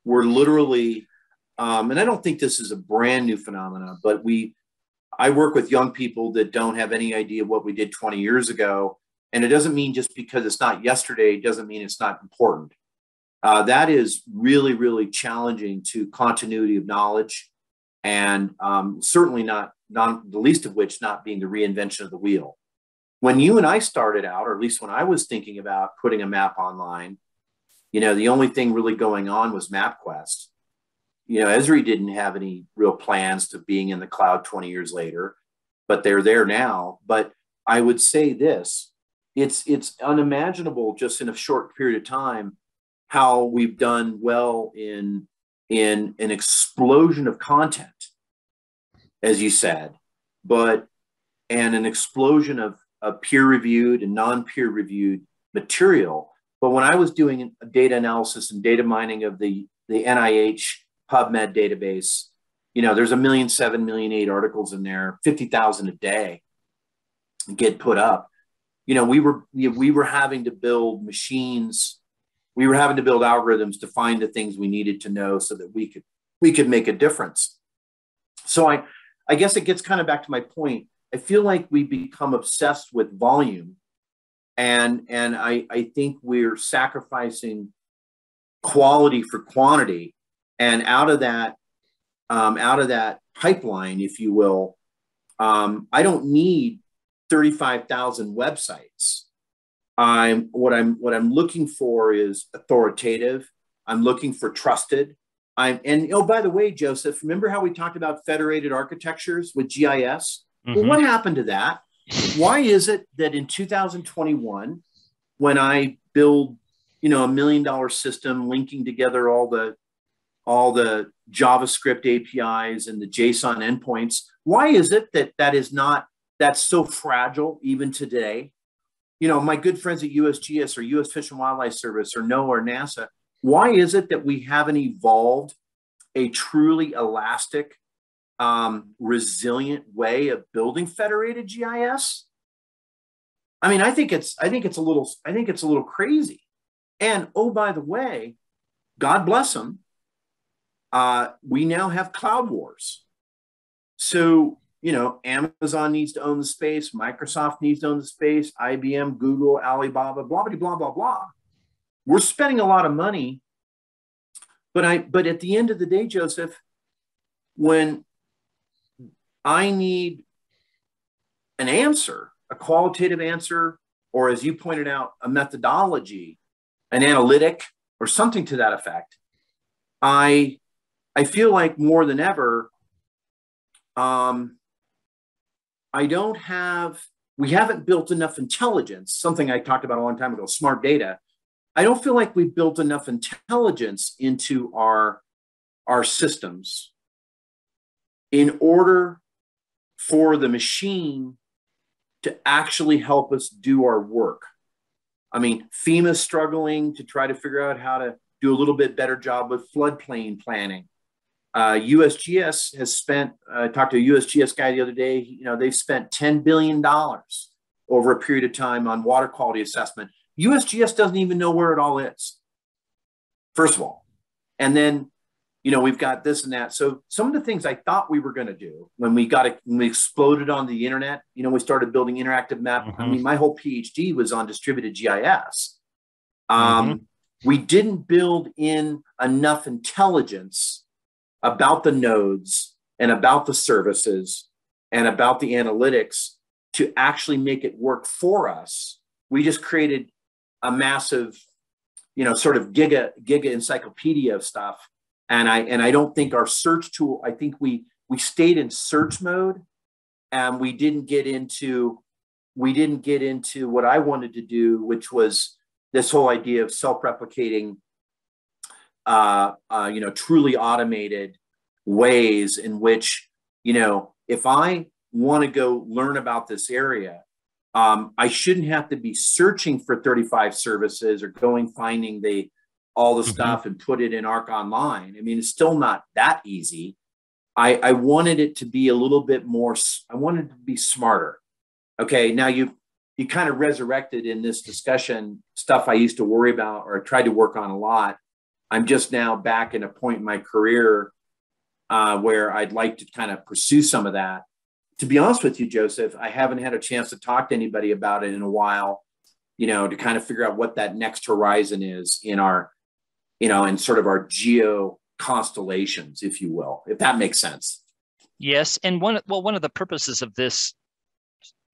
we're literally, um, and I don't think this is a brand new phenomenon, but we, I work with young people that don't have any idea what we did twenty years ago. And it doesn't mean just because it's not yesterday, doesn't mean it's not important. Uh, that is really, really challenging to continuity of knowledge, and um, certainly not, not, the least of which not being the reinvention of the wheel. When you and I started out, or at least when I was thinking about putting a map online, you know, the only thing really going on was MapQuest. You know, Esri didn't have any real plans to being in the cloud twenty years later, but they're there now. But I would say this, It's, it's unimaginable just in a short period of time how we've done well in, in an explosion of content, as you said, but, and an explosion of, of peer-reviewed and non-peer-reviewed material. But when I was doing data analysis and data mining of the, the N I H PubMed database, you know, there's a million, seven million, eight articles in there, fifty thousand a day get put up. You know, we were, we were having to build machines. We were having to build algorithms to find the things we needed to know so that we could, we could make a difference. So I, I guess it gets kind of back to my point. I feel like we become obsessed with volume, and, and I, I think we're sacrificing quality for quantity. And out of that, um, out of that pipeline, if you will, um, I don't need thirty-five thousand websites. I'm what I'm what I'm looking for is authoritative. I'm looking for trusted. I'm and oh, by the way, Joseph, remember how we talked about federated architectures with G I S? Mm-hmm. Well, what happened to that? Why is it that in two thousand twenty-one, when I build, you know, a million dollar system linking together all the all the JavaScript A P Is and the JSON endpoints, why is it that that is not that's so fragile even today? You know, my good friends at U S G S or U S Fish and Wildlife Service or NOAA or NASA, why is it that we haven't evolved a truly elastic, um, resilient way of building federated G I S? I mean, I think it's, I think it's a little, I think it's a little crazy. And oh, by the way, God bless them, uh, we now have cloud wars. So, you know, Amazon needs to own the space, Microsoft needs to own the space, I B M, Google, Alibaba, blah, blah, blah, blah, blah. We're spending a lot of money, but I, but at the end of the day, Joseph, when I need an answer, a qualitative answer, or as you pointed out, a methodology, an analytic, or something to that effect, I, I feel like more than ever, um, I don't have, we haven't built enough intelligence, something I talked about a long time ago, smart data. I don't feel like we've built enough intelligence into our, our systems in order for the machine to actually help us do our work. I mean, FEMA's struggling to try to figure out how to do a little bit better job with floodplain planning. Uh, U S G S has spent, I uh, talked to a U S G S guy the other day, you know, they've spent ten billion dollars over a period of time on water quality assessment. U S G S doesn't even know where it all is, first of all. And then, you know, we've got this and that. So some of the things I thought we were going to do when we got it, when we exploded on the internet, you know, we started building interactive map. Mm-hmm. I mean, my whole PhD was on distributed G I S. Um, mm-hmm. We didn't build in enough intelligence about the nodes and about the services and about the analytics to actually make it work for us. We just created a massive, you know, sort of giga giga encyclopedia of stuff. And I and I don't think our search tool, I think we we stayed in search mode, and we didn't get into we didn't get into what I wanted to do, which was this whole idea of self-replicating, uh, uh, you know, truly automated ways in which, you know, if I want to go learn about this area, um, I shouldn't have to be searching for thirty-five services or going finding the all the stuff and put it in ARC Online. I mean, it's still not that easy. I, I wanted it to be a little bit more, I wanted to be smarter. Okay, now you you kind of resurrected in this discussion stuff I used to worry about or tried to work on a lot. I'm just now back in a point in my career uh, where I'd like to kind of pursue some of that. To be honest with you, Joseph, I haven't had a chance to talk to anybody about it in a while, you know, to kind of figure out what that next horizon is in our, you know, in sort of our geo constellations, if you will, if that makes sense. Yes. And one, well, one of the purposes of this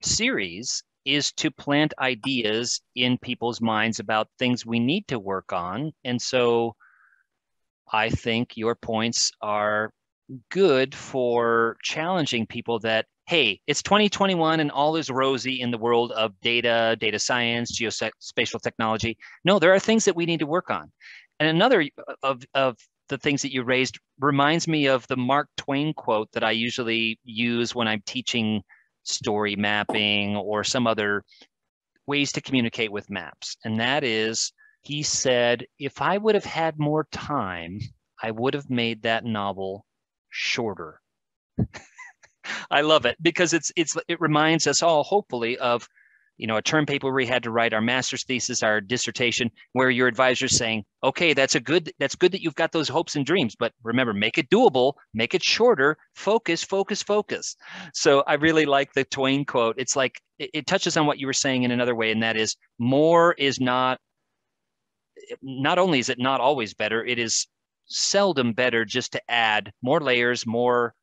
series is to plant ideas in people's minds about things we need to work on. And so I think your points are good for challenging people that, hey, it's twenty twenty-one and all is rosy in the world of data, data science, geospatial technology. No, there are things that we need to work on. And another of, of the things that you raised reminds me of the Mark Twain quote that I usually use when I'm teaching story mapping or some other ways to communicate with maps. And that is, he said, if I would have had more time, I would have made that novel shorter. I love it because it's it's it reminds us all, hopefully, of, you know, a term paper we had to write our master's thesis, our dissertation, where your advisor's saying, okay, that's a good, that's good that you've got those hopes and dreams, but remember, make it doable, make it shorter, focus, focus, focus. So I really like the Twain quote. It's like, it, it touches on what you were saying in another way, and that is more is not, not only is it not always better, it is seldom better just to add more layers, more,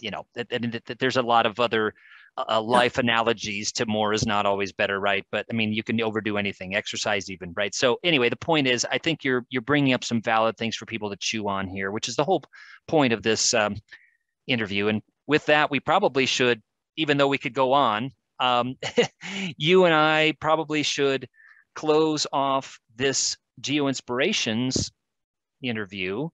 you know, and there's a lot of other Uh, life analogies to more is not always better, right? But I mean, you can overdo anything, exercise even, right? So anyway, the point is, I think you're you're bringing up some valid things for people to chew on here, which is the whole point of this um, interview. And with that, we probably should, even though we could go on, um, you and I probably should close off this Geo Inspirations interview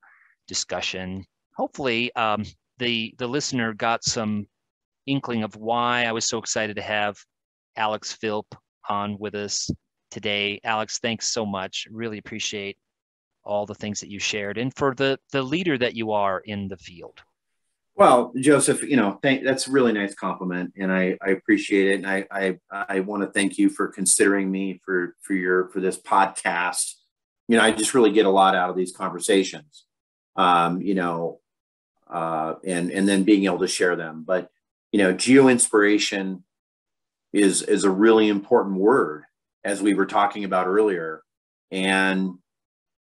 discussion. Hopefully, um, the the listener got some inkling of why I was so excited to have Alex Philp on with us today. Alex, thanks so much. Really appreciate all the things that you shared and for the, the leader that you are in the field. Well, Joseph, you know, thank, that's a really nice compliment, and I, I appreciate it. And I, I, I want to thank you for considering me for, for your, for this podcast. You know, I just really get a lot out of these conversations, um, you know, uh, and, and then being able to share them. But you know, geo inspiration is is a really important word, as we were talking about earlier. And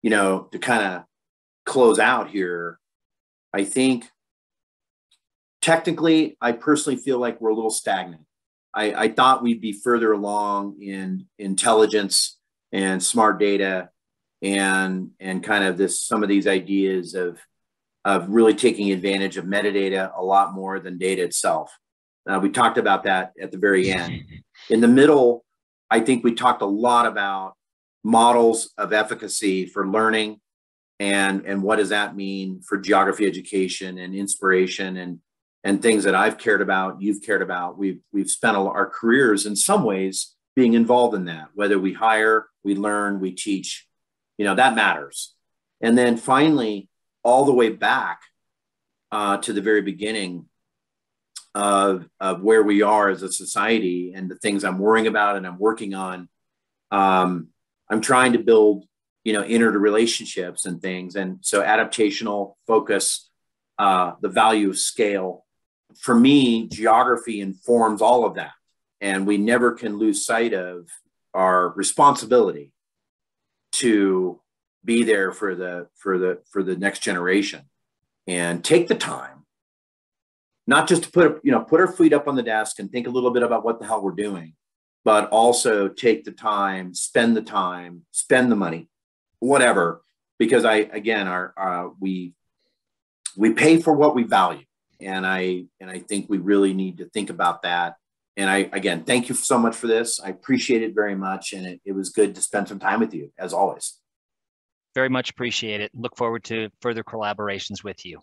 you know, to kind of close out here, I think technically, I personally feel like we're a little stagnant. I, I thought we'd be further along in intelligence and smart data, and and kind of this some of these ideas of. of really taking advantage of metadata a lot more than data itself. Uh, we talked about that at the very end. In the middle, I think we talked a lot about models of efficacy for learning and and what does that mean for geography education and inspiration and and things that I've cared about, you've cared about. We've we've spent our careers in some ways being involved in that. Whether we hire, we learn, we teach, you know, that matters. And then finally, all the way back uh, to the very beginning of, of where we are as a society and the things I'm worrying about and I'm working on, um, I'm trying to build, you know, interrelationships and things. And so adaptational focus, uh, the value of scale. For me, geography informs all of that. And we never can lose sight of our responsibility to be there for the for the for the next generation, and take the time, not just to put you know put our feet up on the desk and think a little bit about what the hell we're doing, but also take the time, spend the time, spend the money, whatever. Because I again, our uh, we we pay for what we value, and I and I think we really need to think about that. And I, again, thank you so much for this. I appreciate it very much. And it, it was good to spend some time with you, as always. Very much appreciate it. Look forward to further collaborations with you.